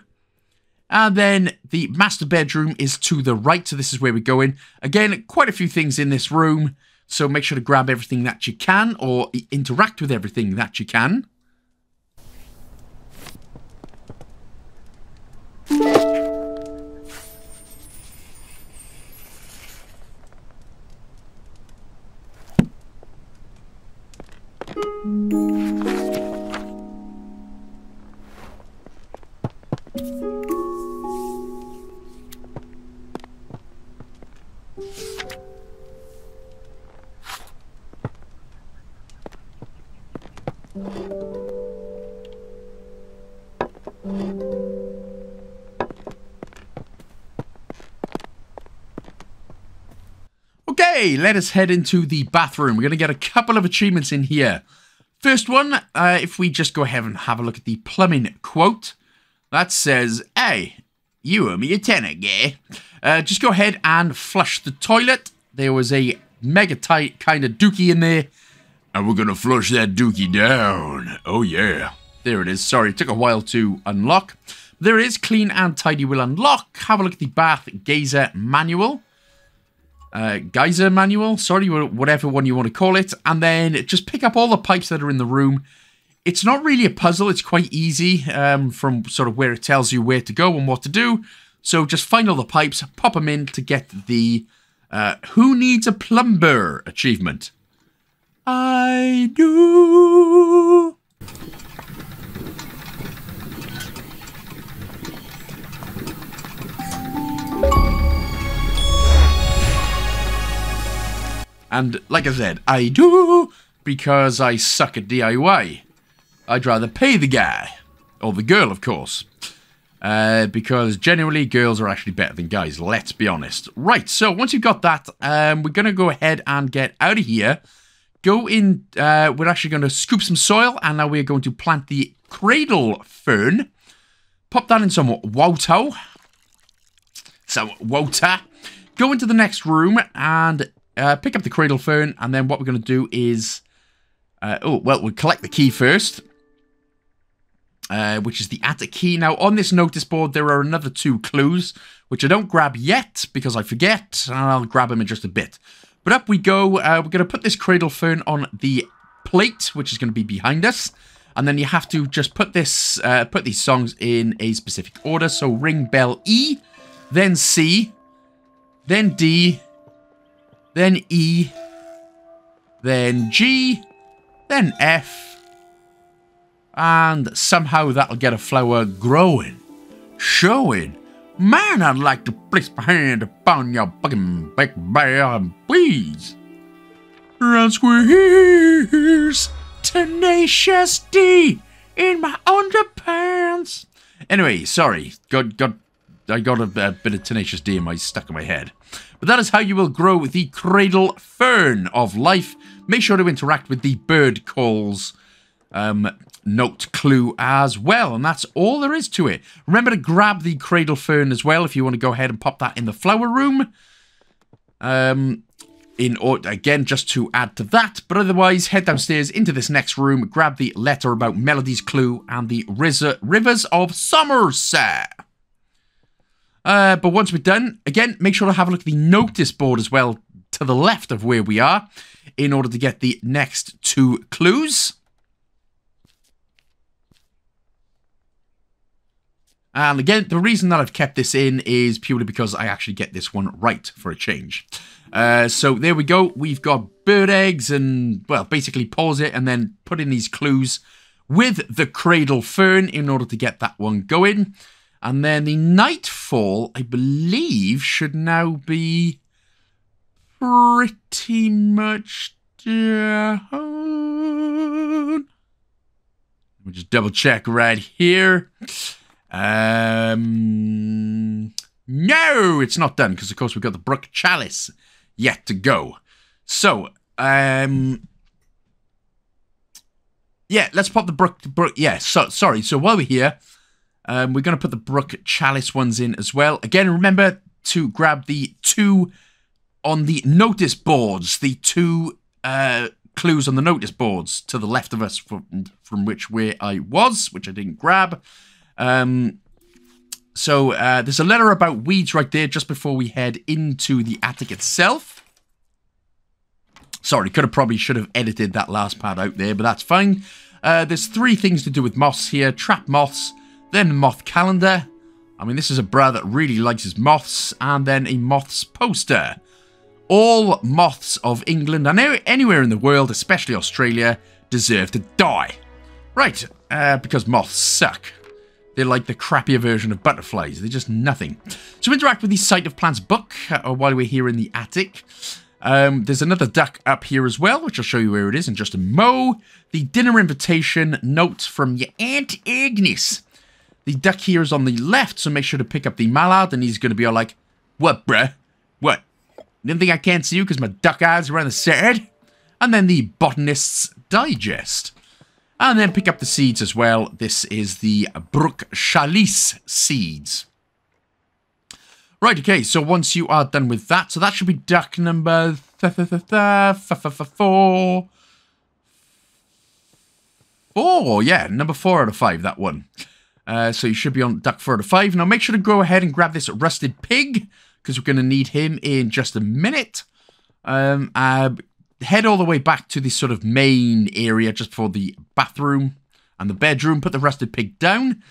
And then the master bedroom is to the right. So this is where we're going. Again, quite a few things in this room. So make sure to grab everything that you can or interact with everything that you can. Okay, let us head into the bathroom. We're going to get a couple of achievements in here. First one, if we just go ahead and have a look at the plumbing quote, that says, "Hey, you owe me a tenner, gay." Just go ahead and flush the toilet. There was a mega tight kind of dookie in there, and we're going to flush that dookie down. Oh, yeah. There it is. Sorry, it took a while to unlock. There it is. Clean and tidy will unlock. Have a look at the bath geyser manual. Geyser manual, sorry, whatever one you want to call it, and then just pick up all the pipes that are in the room. It's not really a puzzle, it's quite easy from sort of where it tells you where to go and what to do. So just find all the pipes, pop them in to get the Who Needs a Plumber achievement. I do. And like I said, I do because I suck at DIY. I'd rather pay the guy. Or the girl, of course. Because generally, girls are actually better than guys, let's be honest. Right, so once you've got that, we're going to go ahead and get out of here. Go in, we're actually going to scoop some soil, and now we're going to plant the Cradle Fern. Pop that in some water. Go into the next room and pick up the Cradle Fern, and then what we're going to do is... we'll collect the key first. Which is the attic key. Now, on this notice board, there are another two clues, which I don't grab yet, because I forget, and I'll grab them in just a bit. But up we go. We're going to put this Cradle Fern on the plate, which is going to be behind us. And then you have to just put this, put these songs in a specific order. So ring bell E, then C, then D, then E, then G, then F, and somehow that'll get a flower growing, showing. Man, I'd like to place my hand upon your fucking big bear, please. And squeeze Tenacious D in my underpants. Anyway, sorry, I got a bit of Tenacious D stuck in my head. But that is how you will grow the Cradle Fern of life. Make sure to interact with the bird calls. Note clue as well, and that's all there is to it. Remember to grab the Cradle Fern as well if you want to go ahead and pop that in the flower room. Again, just to add to that. But otherwise, head downstairs into this next room, grab the letter about melodies clue and the rivers of Somerset. But once we're done, again, make sure to have a look at the notice board as well to the left of where we are in order to get the next two clues. And again, the reason that I've kept this in is purely because I actually get this one right for a change. So there we go. We've got bird eggs and, well, basically pause it and then put in these clues with the Cradle Fern in order to get that one going. And then the Nightfall, I believe, should now be pretty much done. We'll just double check right here. No, it's not done because of course we've got the Brook Chalice yet to go. So, yeah, let's pop the Brook. Yeah, so while we're here, we're going to put the Brook Chalice ones in as well. Again, remember to grab the two on the notice boards, the two clues on the notice boards to the left of us from which I didn't grab. There's a letter about weeds right there just before we head into the attic itself. Sorry, should have edited that last part out there, but that's fine. There's three things to do with moths here. Trap moths, then moth calendar. I mean, this is a brat that really likes his moths. And then a moths poster. All moths of England and anywhere in the world, especially Australia, deserve to die. Right, because moths suck. They're like the crappier version of butterflies. They're just nothing. So interact with the Sight of Plants book while we're here in the attic. There's another duck up here as well, which I'll show you where it is in just a mo. The dinner invitation note from your Aunt Agnes. The duck here is on the left, so make sure to pick up the mallard, and he's going to be all like, what, bruh? What? Didn't think I can't see you because my duck eyes are on the side? And then the Botanist's Digest. And then pick up the seeds as well. This is the Brook Chalice seeds. Right, okay, so once you are done with that, so that should be duck number 4. 4, yeah, number 4 out of 5, that one. So you should be on duck 4 out of 5. Now make sure to go ahead and grab this rusted pig, because we're going to need him in just a minute. Head all the way back to the sort of main area just before the bathroom and the bedroom. Put the rusted pig down.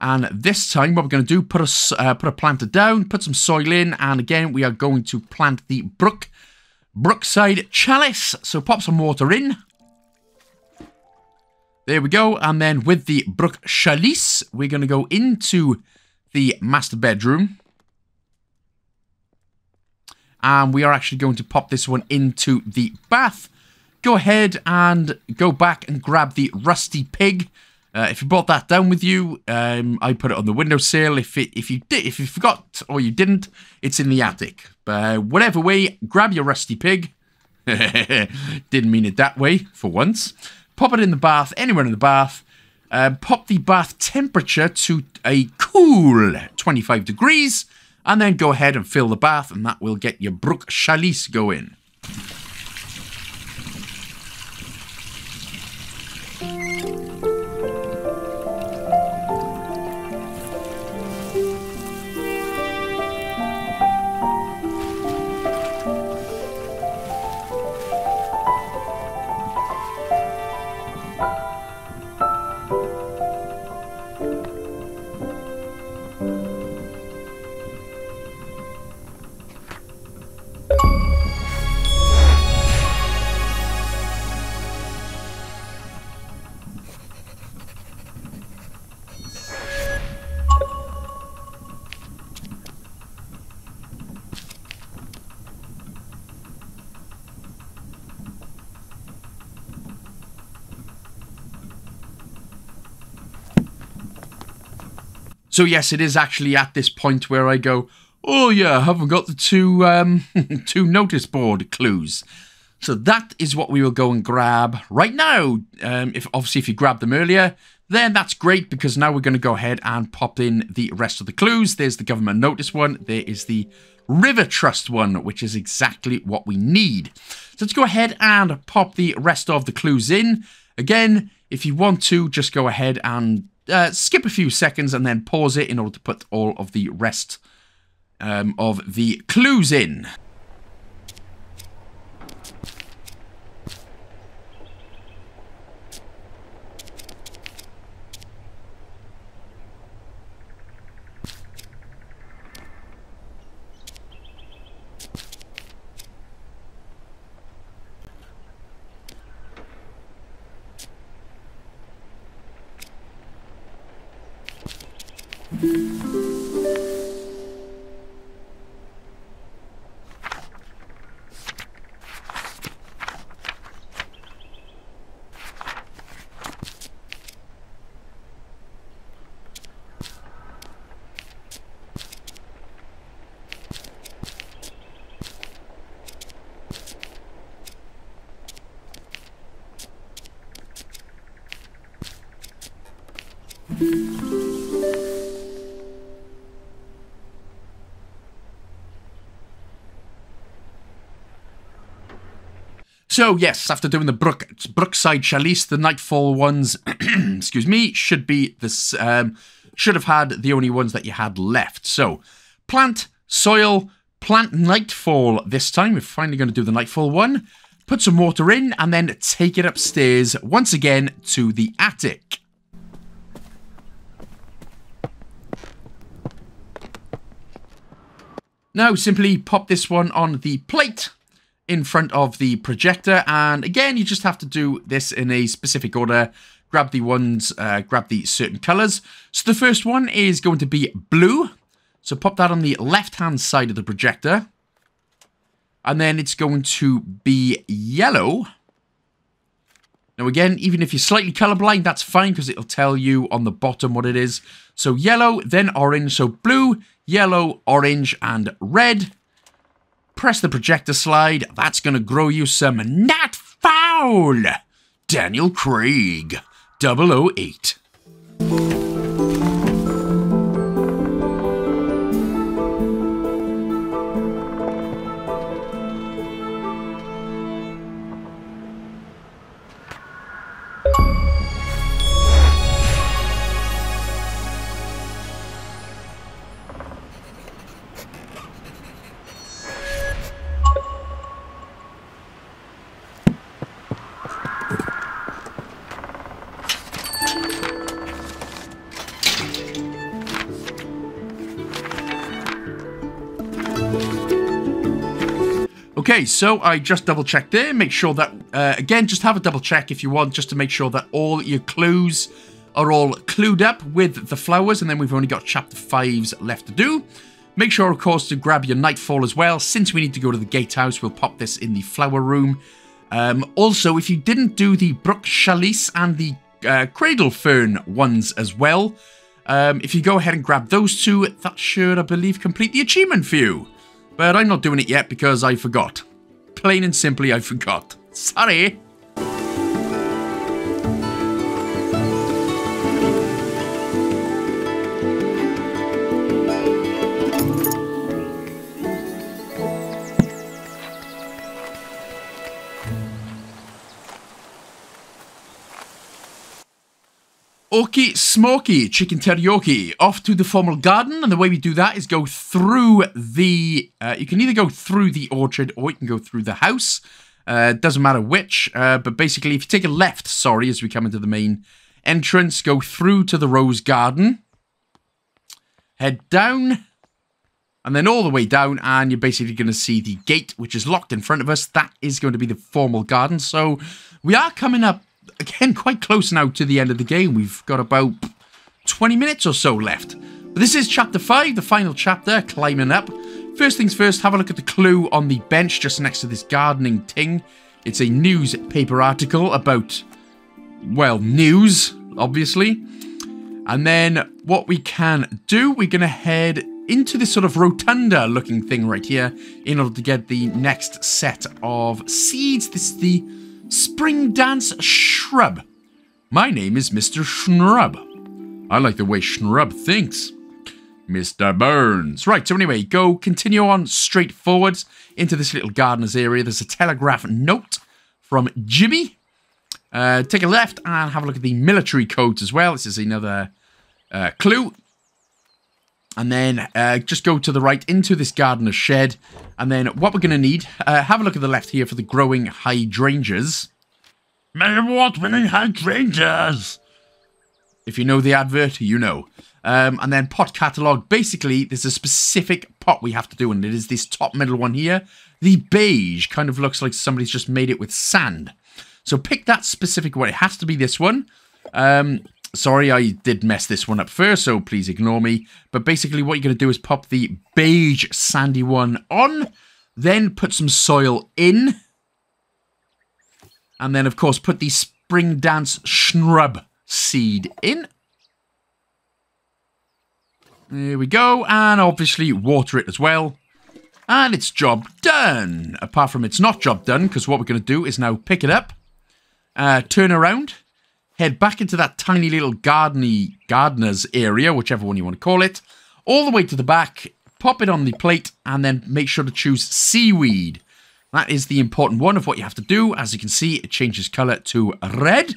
And this time what we're going to do, put a planter down, put some soil in. And again, we are going to plant the Brookside Chalice. So pop some water in. There we go. And then with the Brook Chalice, we're going to go into the master bedroom. and we are actually going to pop this one into the bath. Go ahead and go back and grab the rusty pig. If you brought that down with you, I put it on the windowsill. If you forgot or you didn't, it's in the attic. But whatever way, grab your rusty pig. Didn't mean it that way for once. Pop it in the bath, anywhere in the bath. Pop the bath temperature to a cool 25 degrees. And then go ahead and fill the bath, and that will get your Brook Chalice going. So yes, it is actually at this point where I go, oh yeah, I haven't got the two notice board clues. So that is what we will go and grab right now. If you grabbed them earlier, then that's great, because now we're going to go ahead and pop in the rest of the clues. There's the government notice one. There is the River Trust one, which is exactly what we need. So let's go ahead and pop the rest of the clues in. Again, if you want to, just go ahead and skip a few seconds and then pause it in order to put all of the rest of the clues in. So yes, after doing the Brookside Chalice, the Nightfall ones, excuse me, should be this should have had the only ones that you had left. So plant, soil, plant Nightfall this time. We're finally going to do the Nightfall one. Put some water in and then take it upstairs once again to the attic. Now simply pop this one on the plate in front of the projector, and again you just have to do this in a specific order. Grab the ones, grab the certain colors. So the first one is going to be blue, so pop that on the left hand side of the projector, and then it's going to be yellow. Now again, even if you're slightly colorblind, that's fine, because it'll tell you on the bottom what it is. So yellow, then orange, so blue, yellow, orange, and red. Press the projector slide. That's going to grow you some Nightfall. Daniel Craig, 008. Okay, so I just double checked there. Make sure that, again, just have a double check if you want, just to make sure that all your clues are all clued up with the flowers, and then we've only got chapter 5s left to do. Make sure, of course, to grab your Nightfall as well. Since we need to go to the gatehouse, we'll pop this in the flower room. Also, if you didn't do the Brook Chalice and the Cradle Fern ones as well, if you go ahead and grab those two, that should, I believe, complete the achievement for you. But I'm not doing it yet because I forgot. Plain and simply, I forgot. Sorry. Okie smoky chicken teriyaki, off to the formal garden, and the way we do that is go through the, you can either go through the orchard or you can go through the house, doesn't matter which, but basically if you take a left, sorry, as we come into the main entrance, go through to the rose garden, head down, and then all the way down, and you're basically going to see the gate, which is locked in front of us. That is going to be the formal garden, so we are coming up, again, quite close now to the end of the game. We've got about 20 minutes or so left. But this is Chapter 5, the final chapter, climbing up. First things first, have a look at the clue on the bench just next to this gardening thing. It's a newspaper article about, well, news, obviously. And then what we can do, we're going to head into this sort of rotunda-looking thing right here in order to get the next set of seeds. This is the Spring Dance Shrub. My name is Mr. Shrub. I like the way Shrub thinks. Mr. Burns. Right, so anyway, go continue on straight forwards into this little gardener's area. There's a telegraph note from Jimmy. Take a left and have a look at the military codes as well. This is another clue. And then just go to the right into this gardener's shed. And then what we're going to need, have a look at the left here for the growing hydrangeas. My award-winning hydrangeas! If you know the advert, you know. And then pot catalogue. Basically, there's a specific pot we have to do, and it is this top middle one here. The beige kind of looks like somebody's just made it with sand. So pick that specific one. It has to be this one. Sorry, I did mess this one up first, so please ignore me. But basically what you're going to do is pop the beige sandy one on, then put some soil in, and then, of course, put the Spring Dance Shrub seed in. There we go, and obviously water it as well. And it's job done. Apart from it's not job done, because what we're going to do is now pick it up, turn around, head back into that tiny little gardener's area, whichever one you want to call it, all the way to the back, pop it on the plate, and then make sure to choose seaweed. That is the important one of what you have to do. As you can see, it changes colour to red.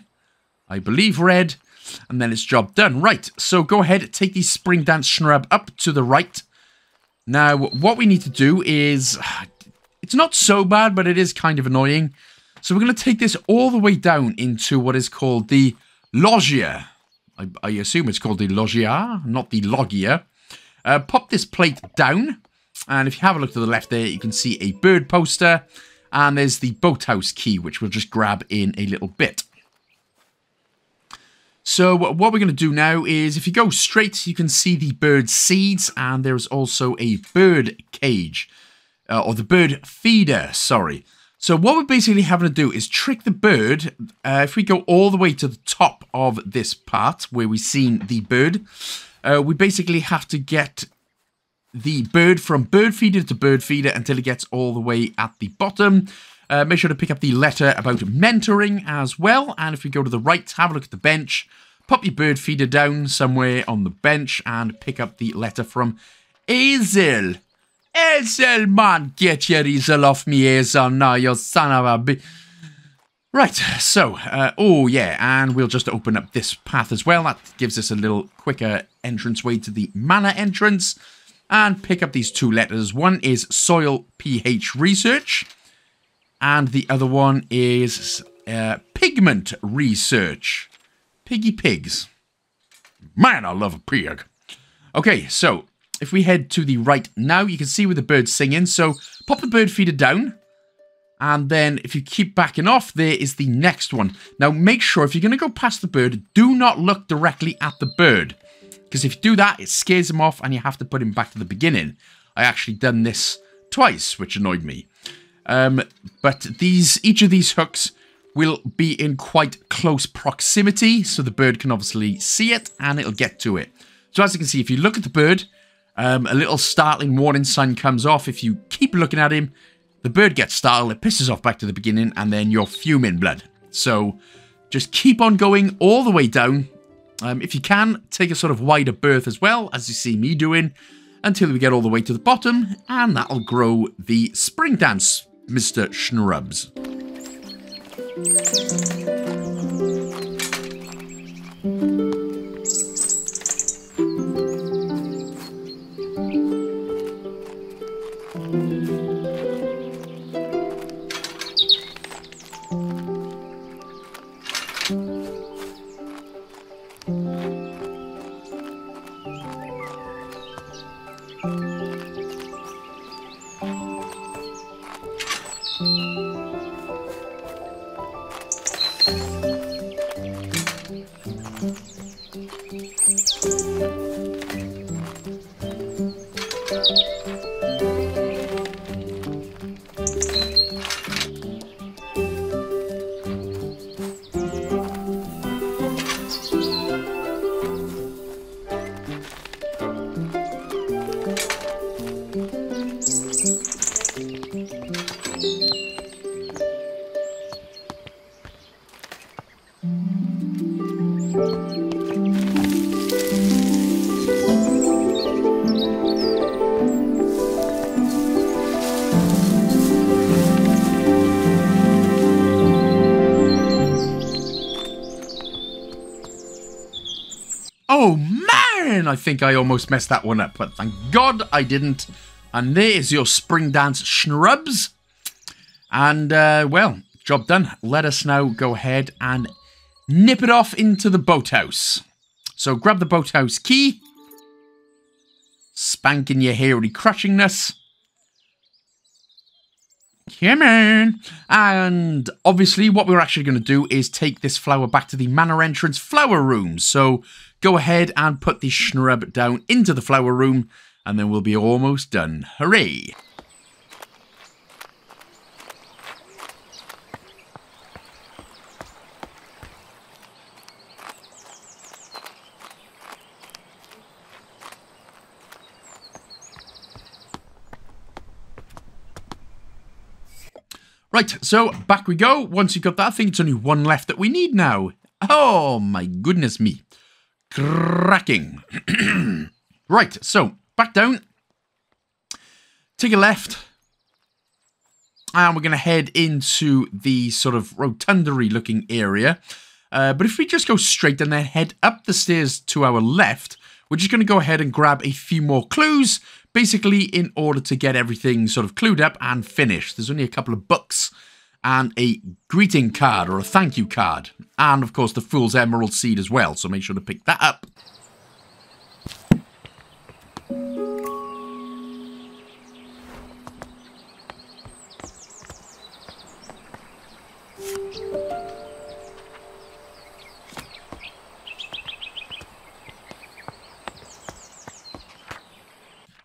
I believe red. And then it's job done. Right, so go ahead, take the Spring Dance Shrub up to the right. Now, what we need to do is, it's not so bad, but it is kind of annoying. So we're going to take this all the way down into what is called the loggia. I assume it's called the loggia, not the loggia. Pop this plate down. And if you have a look to the left there, you can see a bird poster. And there's the boathouse key, which we'll just grab in a little bit. So what we're going to do now is, if you go straight, you can see the bird seeds. And there's also a bird cage. Or the bird feeder, sorry. So what we're basically having to do is trick the bird. If we go all the way to the top of this part where we've seen the bird, we basically have to get the bird from bird feeder to bird feeder until it gets all the way at the bottom. Make sure to pick up the letter about mentoring as well. And if we go to the right, have a look at the bench. Pop your bird feeder down somewhere on the bench and pick up the letter from Azil. Ezel, man, get your easel off me, Ezel, now, you son of a b. Right, so, oh yeah, and we'll just open up this path as well. That gives us a little quicker entranceway to the manor entrance. And pick up these two letters. One is Soil pH Research. And the other one is Pigment Research. Piggy pigs. Man, I love a pig. Okay, so if we head to the right now, you can see where the bird's singing. So pop the bird feeder down. And then if you keep backing off, there is the next one. Now make sure if you're going to go past the bird, do not look directly at the bird. Because if you do that, it scares him off and you have to put him back to the beginning. I actually done this twice, which annoyed me. But each of these hooks will be in quite close proximity, so the bird can obviously see it and it'll get to it. So as you can see, if you look at the bird, a little startling warning sign comes off. If you keep looking at him, the bird gets startled, it pisses off back to the beginning, and then you're fuming blood. So just keep on going all the way down. If you can, take a sort of wider berth as well, as you see me doing, until we get all the way to the bottom, and that'll grow the Spring Dance, Mr. Shrubs. I think I almost messed that one up, but thank God I didn't. And there's your Spring Dance Shrubs. And, well, job done. Let us now go ahead and nip it off into the boathouse. So grab the boathouse key. Spanking your hairy crushingness. Come on. And obviously what we're actually going to do is take this flower back to the manor entrance flower room. So go ahead and put the shrub down into the flower room, and then we'll be almost done. Hooray! Right, so back we go. Once you've got that, I think it's only one left that we need now. Oh my goodness me. Cracking. Right, so back down, take a left, and we're going to head into the sort of rotundery looking area, but if we just go straight and then head up the stairs to our left, we're just going to go ahead and grab a few more clues, basically in order to get everything sort of clued up and finished. There's only a couple of books and a greeting card or a thank you card. And, of course, the Fool's Emerald seed as well, so make sure to pick that up.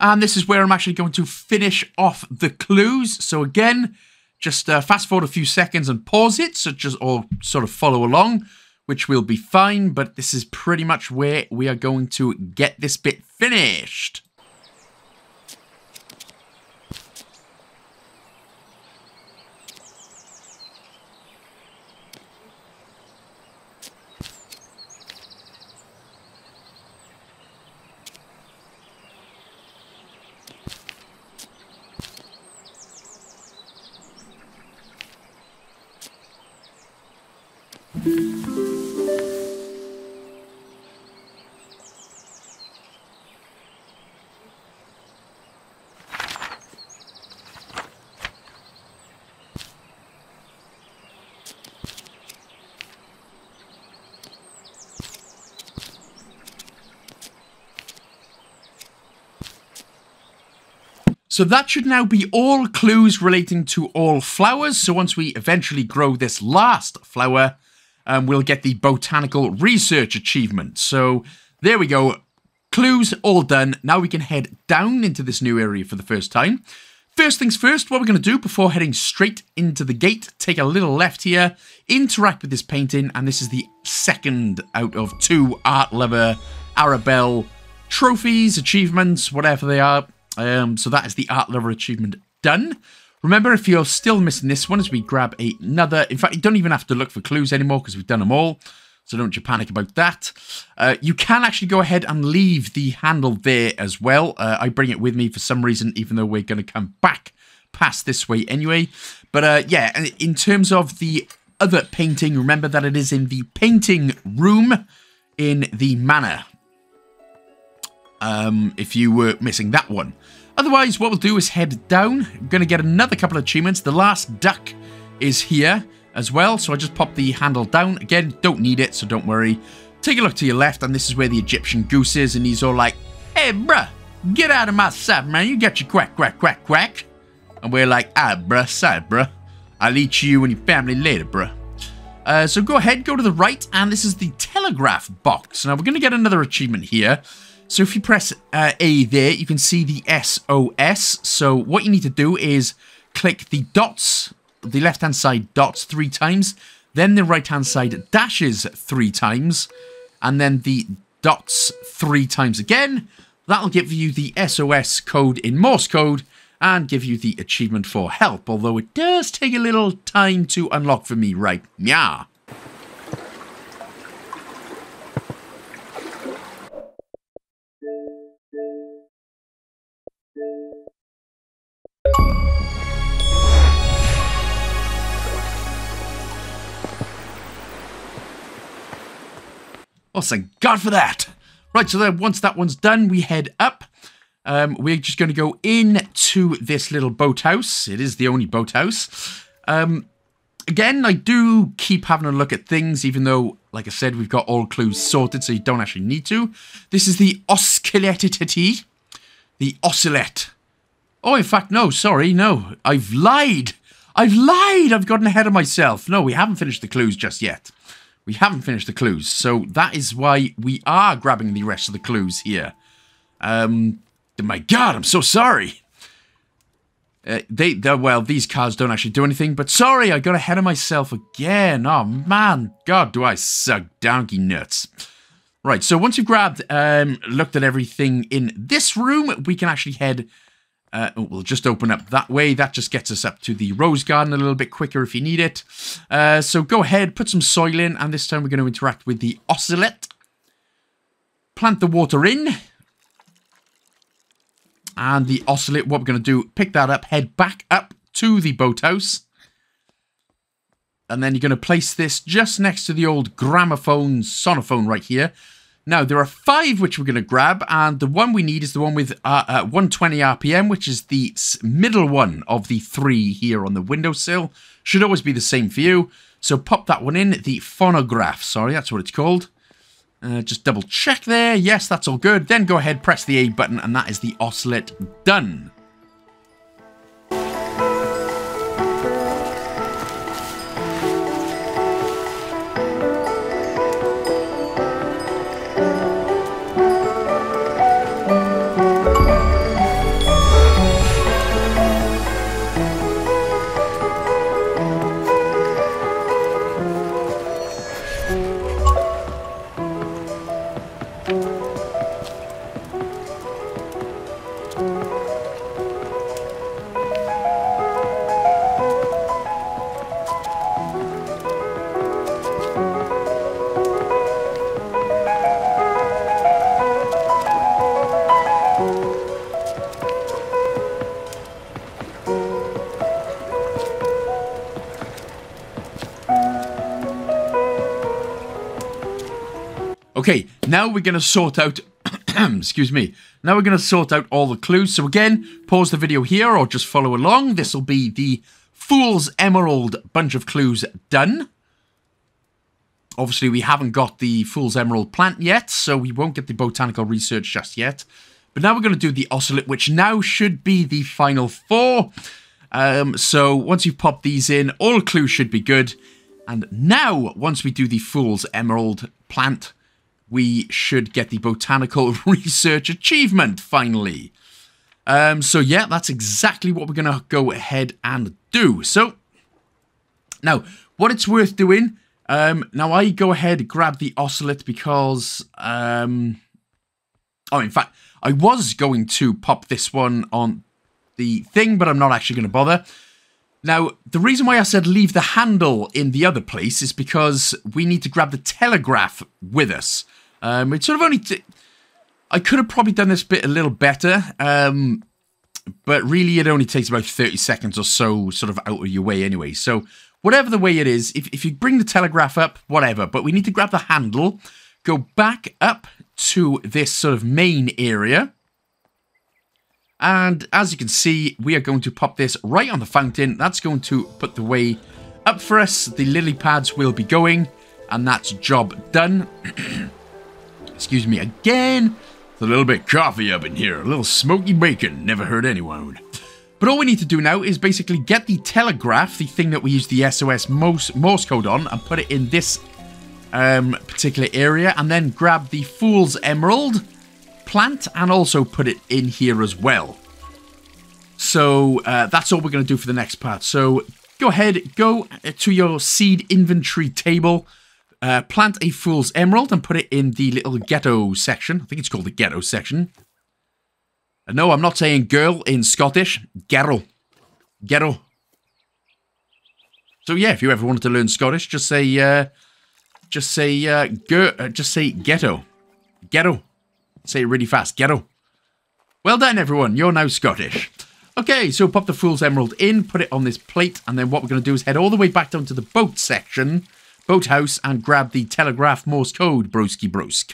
And this is where I'm actually going to finish off the clues. So, again, just fast forward a few seconds and pause it, so just all sort of follow along, which will be fine, but this is pretty much where we are going to get this bit finished. So that should now be all clues relating to all flowers. So once we eventually grow this last flower, we'll get the botanical research achievement. So there we go. Clues all done. Now we can head down into this new area for the first time. First things first, what we're going to do before heading straight into the gate, take a little left here, interact with this painting, and this is the second out of two Art Lover Arabelle trophies, achievements, whatever they are. So that is the Art Lover achievement done. Remember, if you're still missing this one, as we grab another. In fact, you don't even have to look for clues anymore because we've done them all. So don't you panic about that. You can actually go ahead and leave the handle there as well. I bring it with me for some reason, even though we're going to come back past this way anyway. But yeah, in terms of the other painting, remember that it is in the painting room in the manor. If you were missing that one. Otherwise, what we'll do is head down. I'm going to get another couple of achievements. The last duck is here as well, so I just pop the handle down. Again, don't need it, so don't worry. Take a look to your left, and this is where the Egyptian goose is, and he's all like, "Hey, bruh, get out of my side, man. You got your quack, quack, quack, quack." And we're like, "Ah, bruh, sorry, bruh. I'll eat you and your family later, bruh." So go ahead, go to the right, and this is the telegraph box. Now, we're going to get another achievement here. So if you press A there, you can see the SOS. So what you need to do is click the dots, the left-hand side dots 3 times, then the right-hand side dashes 3 times, and then the dots 3 times again. That'll give you the SOS code in Morse code and give you the achievement for help, although it does take a little time to unlock for me right now. Well, thank God for that. Right, so then once that one's done, we head up. We're just going to go into this little boathouse. It is the only boathouse. Again, I do keep having a look at things, even though, like I said, we've got all clues sorted, so you don't actually need to. This is the Oscilette. The Oscilette. Oh, in fact, no, sorry, no. I've lied. I've lied. I've gotten ahead of myself. No, we haven't finished the clues just yet. We haven't finished the clues, so that is why we are grabbing the rest of the clues here. My God, I'm so sorry. Well, these cards don't actually do anything, but sorry, I got ahead of myself again. Oh, man. God, do I suck donkey nuts. Right, so once you've grabbed, looked at everything in this room, we can actually head... we'll just open up that way. That just gets us up to the rose garden a little bit quicker if you need it. So go ahead, put some soil in, and this time we're going to interact with the Oscilette. Plant the water in. And the Oscilette, what we're going to do, pick that up, head back up to the boathouse. And then you're going to place this just next to the old gramophone, sonophone right here. Now, there are 5 which we're going to grab, and the one we need is the one with 120 RPM, which is the middle one of the 3 here on the windowsill. Should always be the same for you. So pop that one in, the phonograph. Sorry, that's what it's called. Just double check there. Yes, that's all good. Then go ahead, press the A button, and that is the Oscilette done. Okay, now we're going to sort out, excuse me, now we're going to sort out all the clues. So again, pause the video here or just follow along. This will be the Fool's Emerald bunch of clues done. Obviously, we haven't got the Fool's Emerald plant yet, so we won't get the botanical research just yet. But now we're going to do the Oscilette, which now should be the final 4. So once you've popped these in, all clues should be good. And now, once we do the Fool's Emerald plant, we should get the Botanical Research Achievement, finally. So yeah, that's exactly what we're going to go ahead and do. So, now, what it's worth doing... now, I go ahead and grab the Oscilette because... oh, in fact, I was going to pop this one on the thing, but I'm not actually going to bother. Now, the reason why I said leave the handle in the other place is because we need to grab the telegraph with us. It's sort of only... I could have probably done this bit a little better, but really it only takes about 30 seconds or so sort of out of your way anyway. So... whatever the way it is, if you bring the telegraph up, whatever. But we need to grab the handle, go back up to this sort of main area. And as you can see, we are going to pop this right on the fountain. That's going to put the way up for us. The lily pads will be going. And that's job done. Excuse me again. It's a little bit of coffee up in here. A little smoky bacon. Never hurt anyone. But all we need to do now is basically get the telegraph, the thing that we use the SOS Morse code on, and put it in this particular area, and then grab the Fool's Emerald plant and also put it in here as well. So that's all we're going to do for the next part. So go ahead, go to your seed inventory table, plant a Fool's Emerald and put it in the little ghetto section. I think it's called the ghetto section. No, I'm not saying girl in Scottish. Ghetto. Ghetto. So yeah, if you ever wanted to learn Scottish, just say ghetto. Ghetto. Say it really fast. Ghetto. Well done, everyone. You're now Scottish. Okay, so pop the Fool's Emerald in, put it on this plate, and then what we're going to do is head all the way back down to the boat section, boathouse, and grab the telegraph Morse code, broski brosk.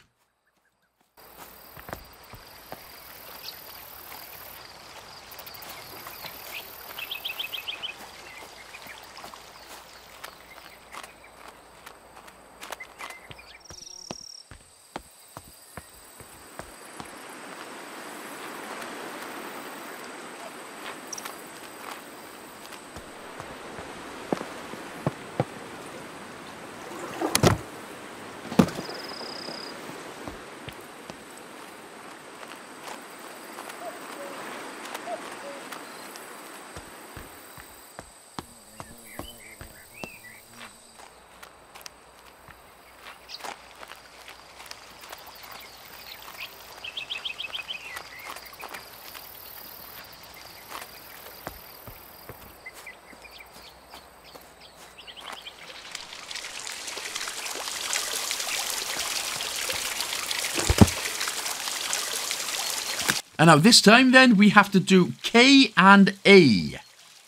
And now this time then we have to do K and A.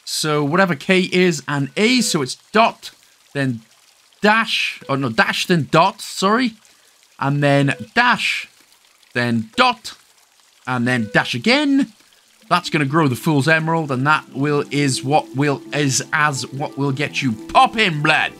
So whatever K is and A, so it's dot, then dash, or no, dash then dot, sorry. And then dash, then dot, and then dash again. That's gonna grow the Fool's Emerald, and that is what will get you poppin' blood.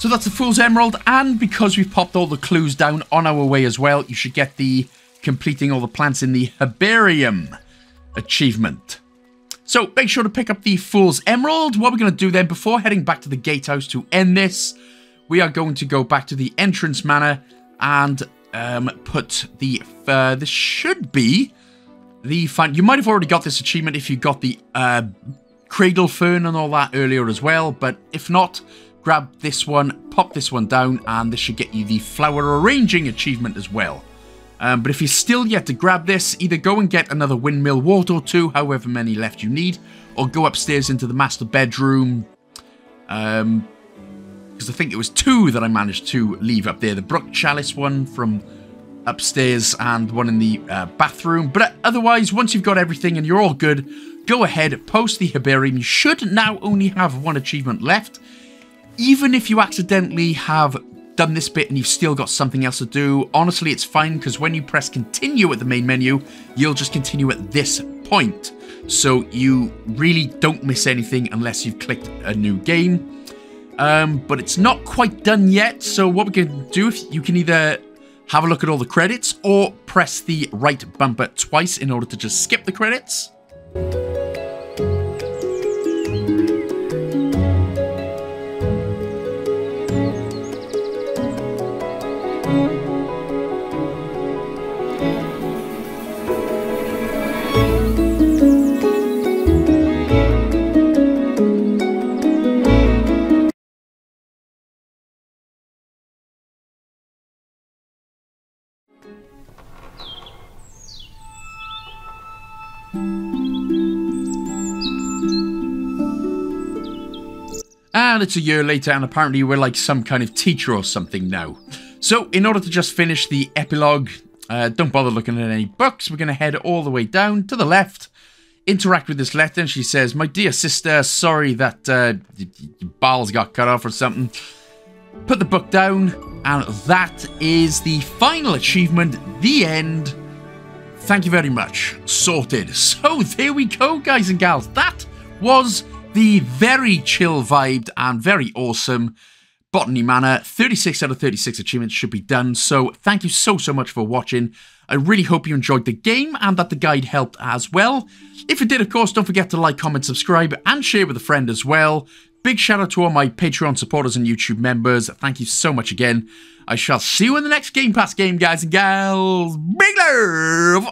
So that's the Fool's Emerald, and because we've popped all the clues down on our way as well, you should get the completing all the plants in the Herbarium achievement. So make sure to pick up the Fool's Emerald. What we're going to do then, before heading back to the gatehouse to end this, we are going to go back to the entrance manor and put the... this should be the... You might have already got this achievement if you got the Cradle Fern and all that earlier as well, but if not... grab this one, pop this one down, and this should get you the flower arranging achievement as well. But if you're still yet to grab this, either go and get another Windmill Wort or two, however many left you need, or go upstairs into the master bedroom. Because I think it was two that I managed to leave up there. The Brook Chalice one from upstairs and one in the bathroom. But otherwise, once you've got everything and you're all good, go ahead, post the Herbarium. You should now only have one achievement left. even if you accidentally have done this bit and you've still got something else to do, honestly, it's fine, because when you press continue at the main menu, you'll just continue at this point. So you really don't miss anything unless you've clicked a new game. But it's not quite done yet. So what we can do, if you can either have a look at all the credits or press the right bumper twice in order to just skip the credits. And it's a year later, and apparently we're like some kind of teacher or something now. So in order to just finish the epilogue, don't bother looking at any books. We're going to head all the way down to the left, interact with this letter, and she says, "My dear sister, sorry that your balls got cut off or something." Put the book down, and that is the final achievement, the end. Thank you very much. Sorted. So there we go, guys and gals. That was the very chill vibed and very awesome Botany Manor. 36 out of 36 achievements should be done. So thank you so much for watching. I really hope you enjoyed the game and that the guide helped as well. If it did, of course, don't forget to like, comment, subscribe, and share with a friend as well. Big shout out to all my Patreon supporters and YouTube members. Thank you so much again. I shall see you in the next Game Pass game, guys and gals. Big love!